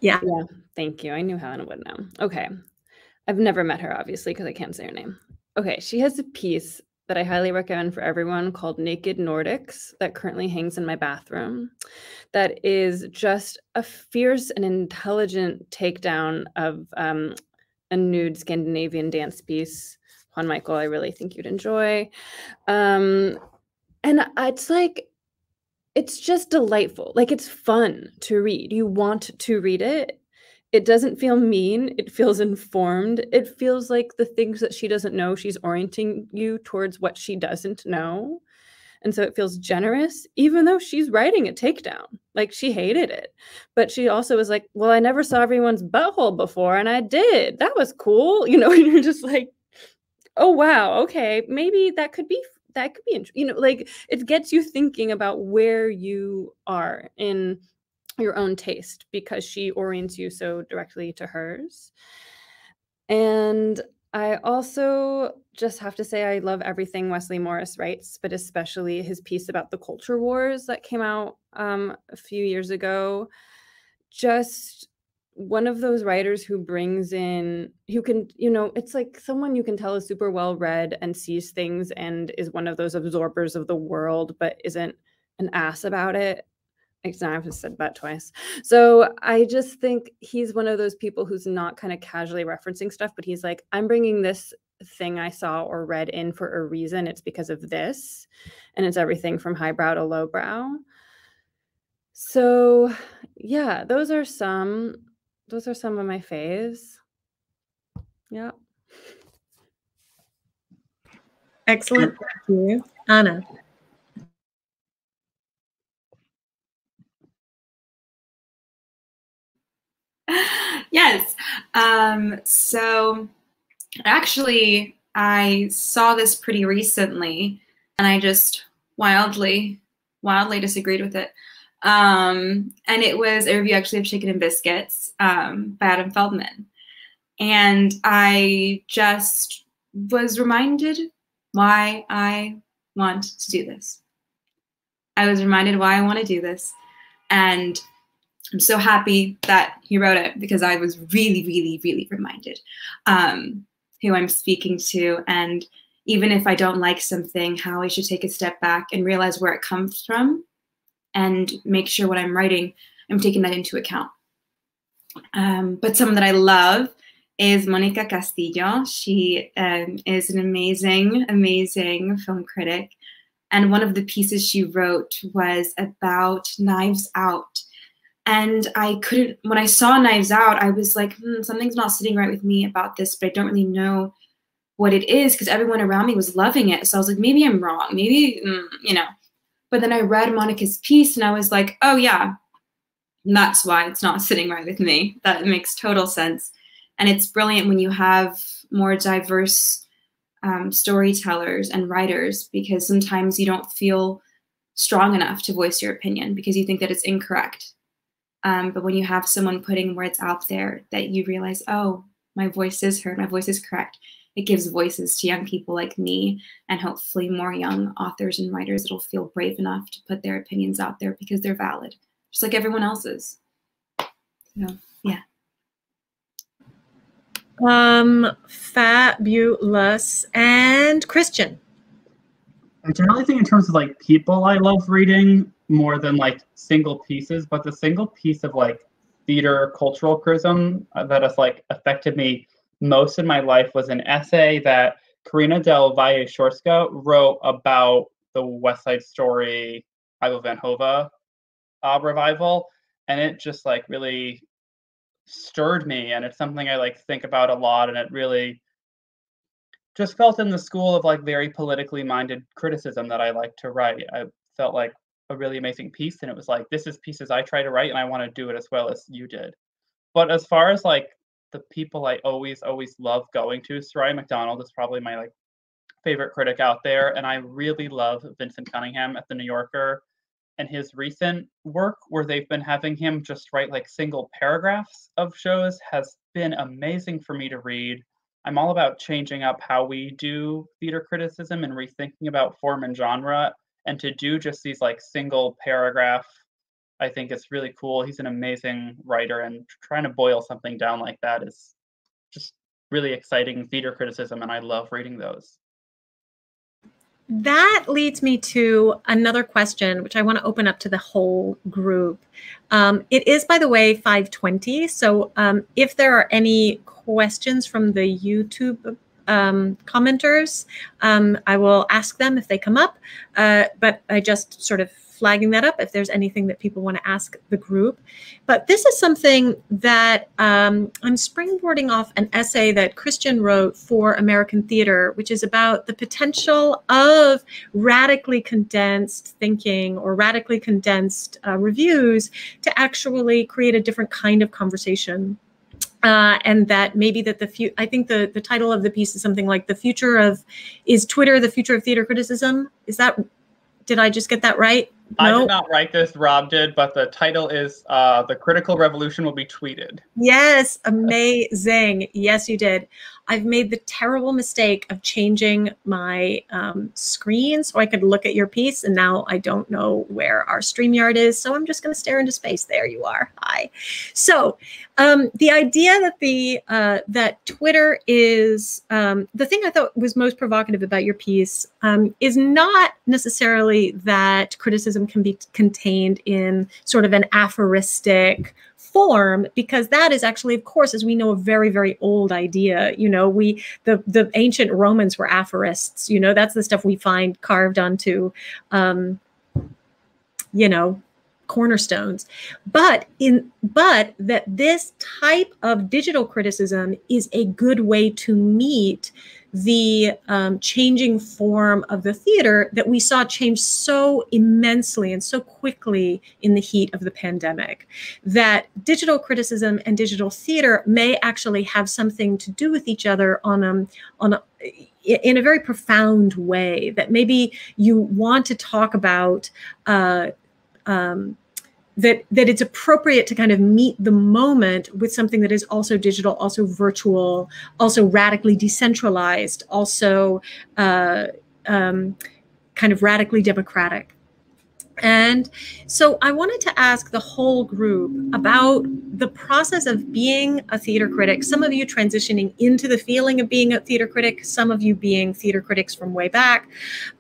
Yeah. yeah. Thank you. I knew how Anna would know. Okay. I've never met her, obviously, because I can't say her name. Okay, she has a piece that I highly recommend for everyone called Naked Nordics that currently hangs in my bathroom. That is just a fierce and intelligent takedown of um, a nude Scandinavian dance piece. Juan Michael, I really think you'd enjoy. Um, and it's like, it's just delightful. Like, it's fun to read. You want to read it. It doesn't feel mean. It feels informed. It feels like the things that she doesn't know, she's orienting you towards what she doesn't know. And so it feels generous, even though she's writing a takedown. Like, she hated it. But she also was like, well, I never saw everyone's butthole before, and I did. That was cool. You know, and you're just like, oh, wow, okay, maybe that could be, that could be, interesting. You know, like, it gets you thinking about where you are in your own taste because she orients you so directly to hers. And I also just have to say I love everything Wesley Morris writes, but especially his piece about the culture wars that came out um, a few years ago. Just one of those writers who brings in, who can, you know, it's like someone you can tell is super well read and sees things and is one of those absorbers of the world, but isn't an ass about it. Now I've just said that twice. So I just think he's one of those people who's not kind of casually referencing stuff, but he's like, I'm bringing this thing I saw or read in for a reason. It's because of this. And it's everything from highbrow to lowbrow. So yeah, those are some, those are some of my faves. Yeah. Excellent. Thank you. Anna. Yes. Um, so actually, I saw this pretty recently, and I just wildly, wildly disagreed with it. Um, and it was a review actually of Chicken and Biscuits um, by Adam Feldman. And I just was reminded why I want to do this. I was reminded why I want to do this. And I'm so happy that he wrote it because I was really, really, really reminded um, who I'm speaking to. And even if I don't like something, how I should take a step back and realize where it comes from and make sure what I'm writing, I'm taking that into account. Um, but someone that I love is Monica Castillo. She um, is an amazing, amazing film critic. And one of the pieces she wrote was about Knives Out. And I couldn't, when I saw Knives Out, I was like, hmm, something's not sitting right with me about this, but I don't really know what it is because everyone around me was loving it. So I was like, maybe I'm wrong, maybe, mm, you know. But then I read Monica's piece and I was like, oh yeah, and that's why it's not sitting right with me. That makes total sense. And it's brilliant when you have more diverse um, storytellers and writers because sometimes you don't feel strong enough to voice your opinion because you think that it's incorrect. Um, but when you have someone putting words out there that you realize, oh, my voice is heard, my voice is correct, it gives voices to young people like me and hopefully more young authors and writers that'll feel brave enough to put their opinions out there because they're valid, just like everyone else's. So, yeah. Um, fabulous. And Christian. I generally think in terms of like people I love reading more than like single pieces, but the single piece of like theater cultural criticism that has like affected me most in my life was an essay that Karina Del Valle-Shorska wrote about the West Side Story, Ivo Van Hove uh, revival. And it just like really stirred me, and it's something I like think about a lot, and it really just felt in the school of like very politically minded criticism that I like to write. I felt like a really amazing piece, and it was like, this is pieces I try to write, and I want to do it as well as you did. But as far as like the people I always, always love going to, Soraya McDonald is probably my like favorite critic out there. And I really love Vincent Cunningham at The New Yorker and his recent work where they've been having him just write like single paragraphs of shows has been amazing for me to read. I'm all about changing up how we do theater criticism and rethinking about form and genre. And to do just these like single paragraph, I think it's really cool. He's an amazing writer, and trying to boil something down like that is just really exciting theater criticism, and I love reading those. That leads me to another question, which I want to open up to the whole group. Um, it is, by the way, five twenty. So um, if there are any questions from the YouTube um, commenters, um, I will ask them if they come up. Uh, but I just sort of flagging that up if there's anything that people want to ask the group. But this is something that um, I'm springboarding off an essay that Christian wrote for American Theater, which is about the potential of radically condensed thinking or radically condensed uh, reviews to actually create a different kind of conversation. Uh, and that maybe that the few, I think the, the title of the piece is something like the future of, is Twitter the future of theater criticism? Is that, did I just get that right? No. I did not write this, Rob did, but the title is uh, The Critical Revolution Will Be Tweeted. Yes, amazing. Yes, you did. I've made the terrible mistake of changing my um, screen so I could look at your piece, and now I don't know where our StreamYard is, so I'm just going to stare into space. There you are. Hi. So um, the idea that, the, uh, that Twitter is, um, the thing I thought was most provocative about your piece um, is not necessarily that criticism can be contained in sort of an aphoristic form, because that is actually, of course, as we know, a very, very old idea. You know, we, the, the ancient Romans were aphorists, you know, that's the stuff we find carved onto, um, you know, cornerstones. But in, but that this type of digital criticism is a good way to meet the um, changing form of the theater that we saw change so immensely and so quickly in the heat of the pandemic, that digital criticism and digital theater may actually have something to do with each other on a, on a, in a very profound way, that maybe you want to talk about uh, um, that, that it's appropriate to kind of meet the moment with something that is also digital, also virtual, also radically decentralized, also uh, um, kind of radically democratic. And so I wanted to ask the whole group about the process of being a theater critic, some of you transitioning into the feeling of being a theater critic, some of you being theater critics from way back.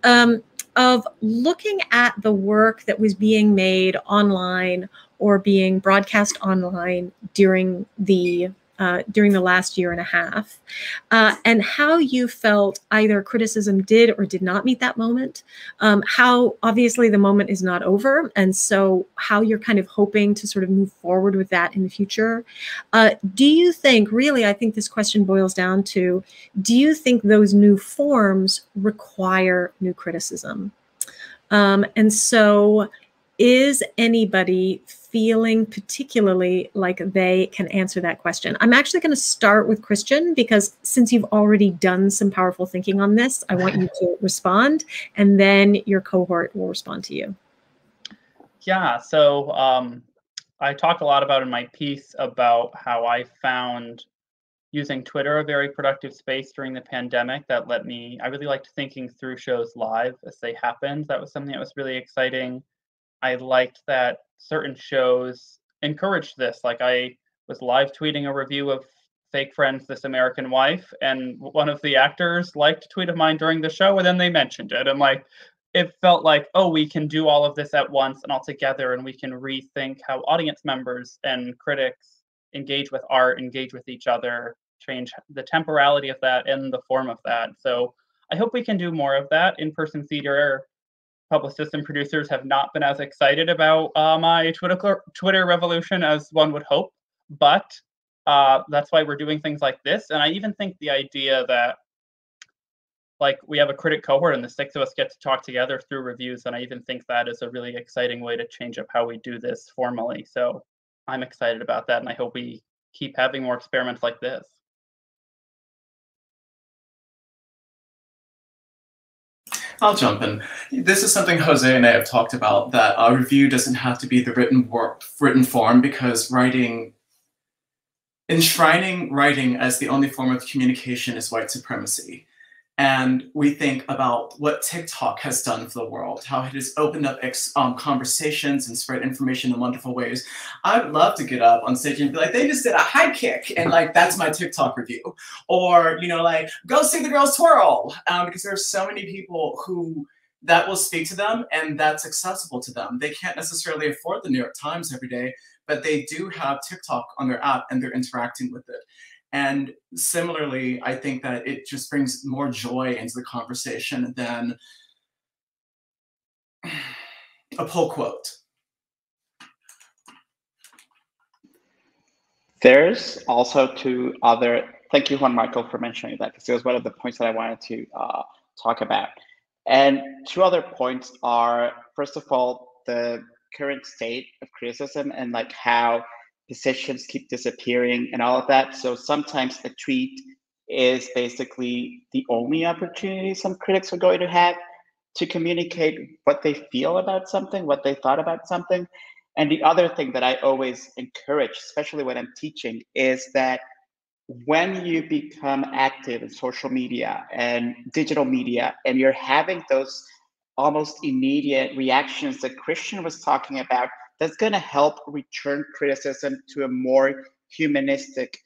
Um, of looking at the work that was being made online or being broadcast online during the uh, during the last year and a half, uh, and how you felt either criticism did or did not meet that moment, um, how obviously the moment is not over, and so how you're kind of hoping to sort of move forward with that in the future. Uh, do you think, really, I think this question boils down to, do you think those new forms require new criticism? Um, and so is anybody feeling particularly like they can answer that question? I'm actually going to start with Christian, because since you've already done some powerful thinking on this, I want you to respond, and then your cohort will respond to you. Yeah, so um, I talk a lot about in my piece about how I found using Twitter a very productive space during the pandemic that let me, I really liked thinking through shows live as they happened. That was something that was really exciting. I liked that certain shows encouraged this. Like I was live tweeting a review of Fake Friends, This American Wife, and one of the actors liked a tweet of mine during the show, and then they mentioned it. And like, it felt like, oh, we can do all of this at once and all together, and we can rethink how audience members and critics engage with art, engage with each other, change the temporality of that and the form of that. So I hope we can do more of that. In-person theater publicists and producers have not been as excited about uh, my Twitter, Twitter revolution as one would hope, but Uh, that's why we're doing things like this. And I even think the idea that, like, we have a critic cohort and the six of us get to talk together through reviews. And I even think that is a really exciting way to change up how we do this formally. So I'm excited about that. And I hope we keep having more experiments like this. I'll jump in. This is something Jose and I have talked about, that a review doesn't have to be the written work, written form, because writing, enshrining writing as the only form of communication is white supremacy. And we think about what TikTok has done for the world, how it has opened up ex um, conversations and spread information in wonderful ways. I would love to get up on stage and be like, they just did a high kick, and like, that's my TikTok review. Or, you know, like, go see the girls twirl, um, because there are so many people who that will speak to them and that's accessible to them. They can't necessarily afford the New York Times every day, but they do have TikTok on their app and they're interacting with it. And similarly, I think that it just brings more joy into the conversation than a pull quote. There's also two other, thank you, Juan Michael, for mentioning that, because it was one of the points that I wanted to uh, talk about. And two other points are, first of all, the current state of criticism and like how positions keep disappearing and all of that. So sometimes a tweet is basically the only opportunity some critics are going to have to communicate what they feel about something, what they thought about something. And the other thing that I always encourage, especially when I'm teaching, is that when you become active in social media and digital media, and you're having those almost immediate reactions that Christian was talking about, that's going to help return criticism to a more humanistic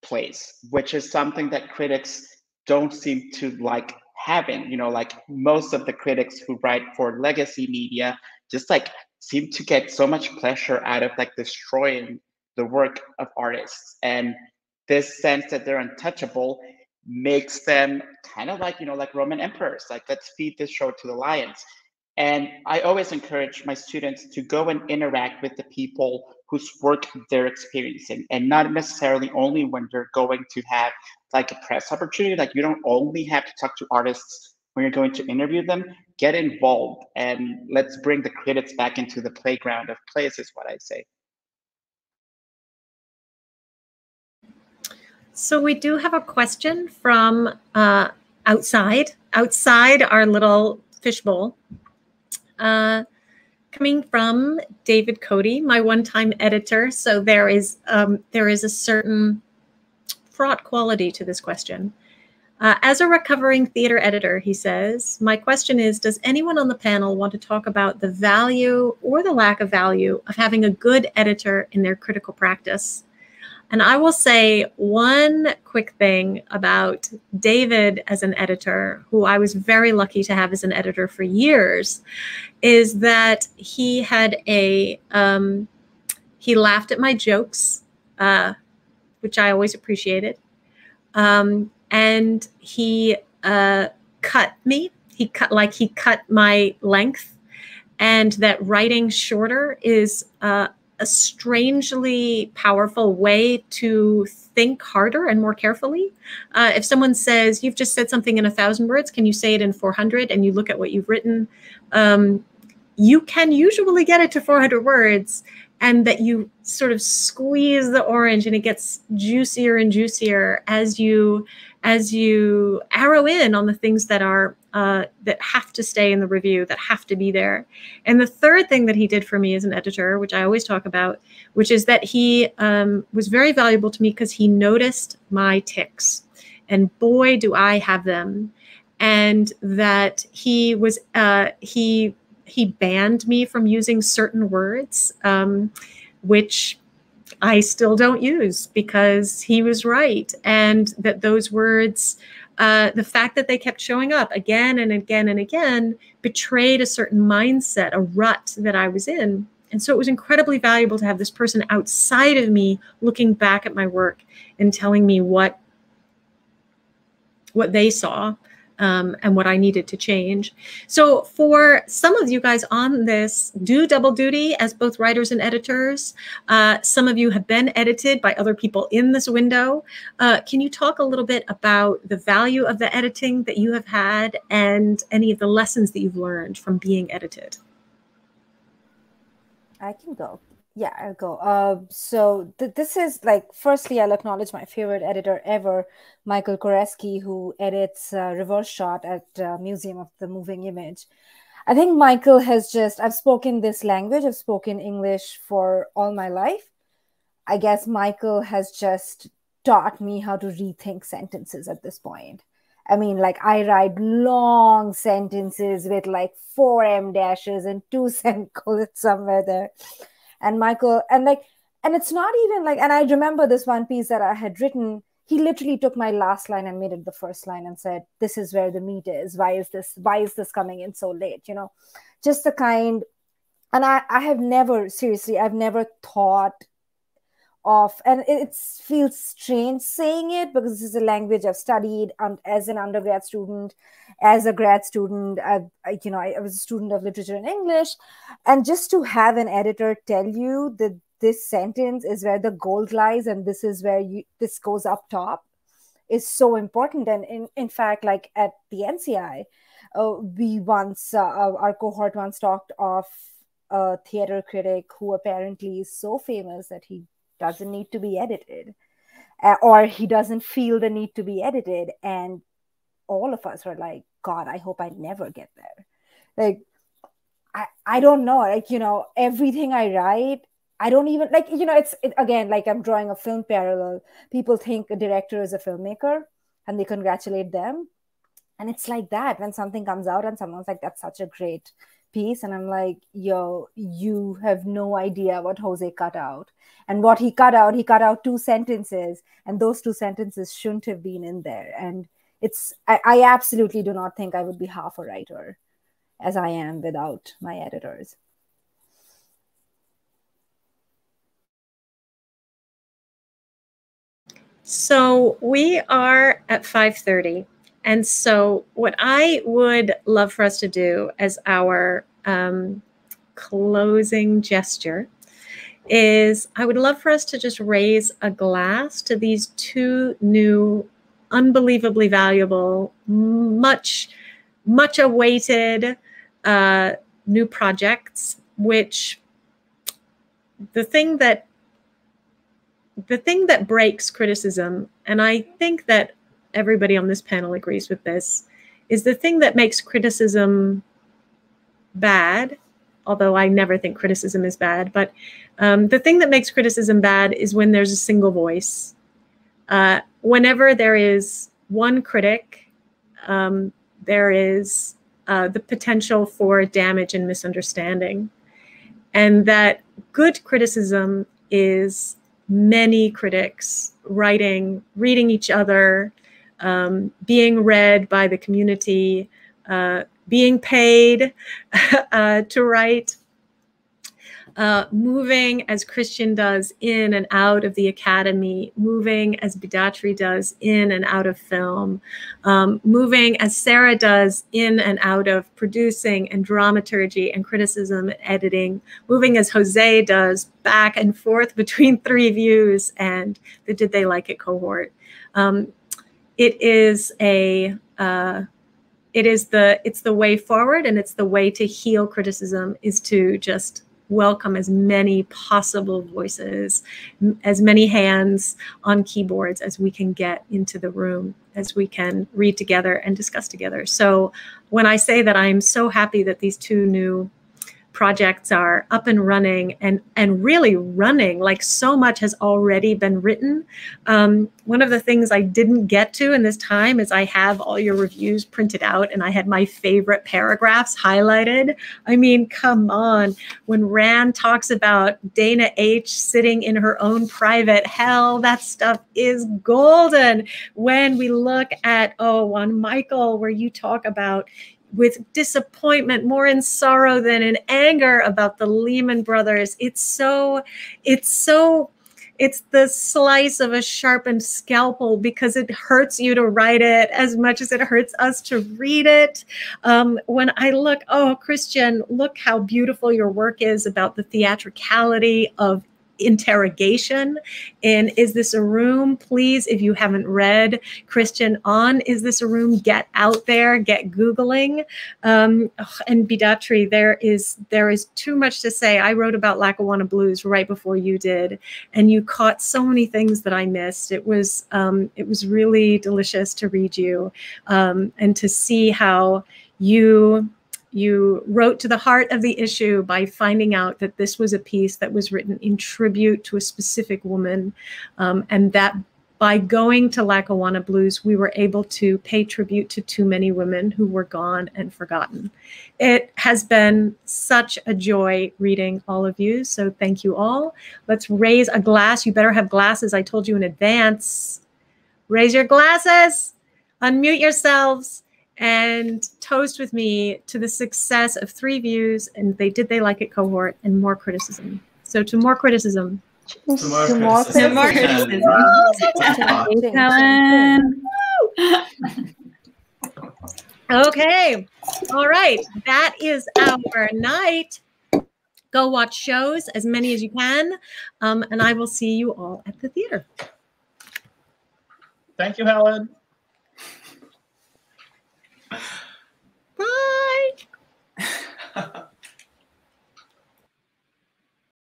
place, which is something that critics don't seem to like having. You know, like most of the critics who write for legacy media just like seem to get so much pleasure out of like destroying the work of artists. And this sense that they're untouchable makes them kind of like, you know, like Roman emperors, like, let's feed this show to the lions. And I always encourage my students to go and interact with the people whose work they're experiencing, and not necessarily only when you're going to have like a press opportunity. Like, you don't only have to talk to artists when you're going to interview them. Get involved, and let's bring the critics back into the playground of plays, is what I say. So we do have a question from uh, outside, outside our little fishbowl. Uh, coming from David Cody, my one-time editor. So there is um, there is a certain fraught quality to this question. Uh, as a recovering theater editor, he says, my question is, does anyone on the panel want to talk about the value or the lack of value of having a good editor in their critical practice? And I will say one quick thing about David as an editor, who I was very lucky to have as an editor for years, is that he had a, um, he laughed at my jokes, uh, which I always appreciated. Um, and he uh, cut me, he cut, like he cut my length, and that writing shorter is uh, a strangely powerful way to think harder and more carefully. Uh, if someone says, you've just said something in a thousand words, can you say it in four hundred? And you look at what you've written, um, you can usually get it to four hundred words, and that you sort of squeeze the orange and it gets juicier and juicier as you, as you arrow in on the things that are, uh, that have to stay in the review, that have to be there. And the third thing that he did for me as an editor, which I always talk about, which is that he um, was very valuable to me because he noticed my tics, and boy, do I have them. And that he was, uh, he, He banned me from using certain words, um, which I still don't use because he was right. And that those words, uh, the fact that they kept showing up again and again and again, betrayed a certain mindset, a rut that I was in. And so it was incredibly valuable to have this person outside of me looking back at my work and telling me what, what they saw. um, and what I needed to change. So for some of you guys on this, do double duty as both writers and editors. Uh, some of you have been edited by other people in this window. Uh, can you talk a little bit about the value of the editing that you have had and any of the lessons that you've learned from being edited? I can go. Yeah, I'll go. Uh, so th this is like, firstly, I'll acknowledge my favorite editor ever, Michael Koreski, who edits uh, Reverse Shot at uh, Museum of the Moving Image. I think Michael has just, I've spoken this language, I've spoken English for all my life. I guess Michael has just taught me how to rethink sentences at this point. I mean, like, I write long sentences with like four M dashes and two semicolons somewhere there. And Michael, and like, and it's not even like, and I remember this one piece that I had written, he literally took my last line and made it the first line and said, this is where the meat is. Why is this, why is this coming in so late? You know, just the kind, and I, I have never, seriously, I've never thought of, and it feels strange saying it because this is a language I've studied um, as an undergrad student, as a grad student, I, I, you know, I, I was a student of literature and English. And just to have an editor tell you that this sentence is where the gold lies and this is where you, this goes up top is so important. And in, in fact, like at the N C I, uh, we once, uh, our cohort once talked of a theater critic who apparently is so famous that he doesn't need to be edited, uh, or he doesn't feel the need to be edited. And all of us were like, God, I hope I never get there. Like, I, I don't know, like, you know, everything I write, I don't even like, you know, it's it, again, like I'm drawing a film parallel. People think a director is a filmmaker and they congratulate them. And it's like that when something comes out and someone's like, that's such a great piece. And I'm like, yo, you have no idea what Jose cut out. And what he cut out, he cut out two sentences, and those two sentences shouldn't have been in there. And it's, I, I absolutely do not think I would be half a writer as I am without my editors. So we are at five thirty. And so what I would love for us to do as our um, closing gesture is I would love for us to just raise a glass to these two new, unbelievably valuable, much, much awaited uh, new projects, which the thing that, the thing that breaks criticism, and I think that everybody on this panel agrees with this, is the thing that makes criticism bad, although I never think criticism is bad, but um, the thing that makes criticism bad is when there's a single voice. Uh, whenever there is one critic, um, there is uh, the potential for damage and misunderstanding. And that good criticism is many critics writing, reading each other, um, being read by the community, uh, being paid uh, to write, uh, moving as Christian does in and out of the academy, moving as Bedatri does in and out of film, um, moving as Sarah does in and out of producing and dramaturgy and criticism and editing, moving as Jose does back and forth between Three Views and the Did They Like It cohort. Um, it is a... Uh, It is the, it's the way forward, and it's the way to heal criticism is to just welcome as many possible voices, as many hands on keyboards as we can get into the room, as we can read together and discuss together. So when I say that I'm so happy that these two new projects are up and running and, and really running, like so much has already been written. Um, one of the things I didn't get to in this time is I have all your reviews printed out and I had my favorite paragraphs highlighted. I mean, come on. When Ran talks about Dana H sitting in her own private hell, that stuff is golden. When we look at, oh, Juan Michael, where you talk about with disappointment, more in sorrow than in anger about the Lehman Brothers. It's so, it's so it's the slice of a sharpened scalpel because it hurts you to write it as much as it hurts us to read it. Um, when I look, oh, Christian, look how beautiful your work is about the theatricality of interrogation in Is This a Room? Please, if you haven't read Christian on Is This a Room, get out there, get Googling. Um, and Bedatri, there is, there is too much to say. I wrote about Lackawanna Blues right before you did, and you caught so many things that I missed. It was, um, it was really delicious to read you um, and to see how you You wrote to the heart of the issue by finding out that this was a piece that was written in tribute to a specific woman, um, and that by going to Lackawanna Blues, we were able to pay tribute to too many women who were gone and forgotten. It has been such a joy reading all of you, so thank you all. Let's raise a glass. You better have glasses. I told you in advance. Raise your glasses. Unmute yourselves. And toast with me to the success of Three Views and they Did They Like It cohort and More Criticism. So to more criticism. To more to criticism. More criticism. Okay. All right. That is our night. Go watch shows, as many as you can. Um, and I will see you all at the theater. Thank you, Helen.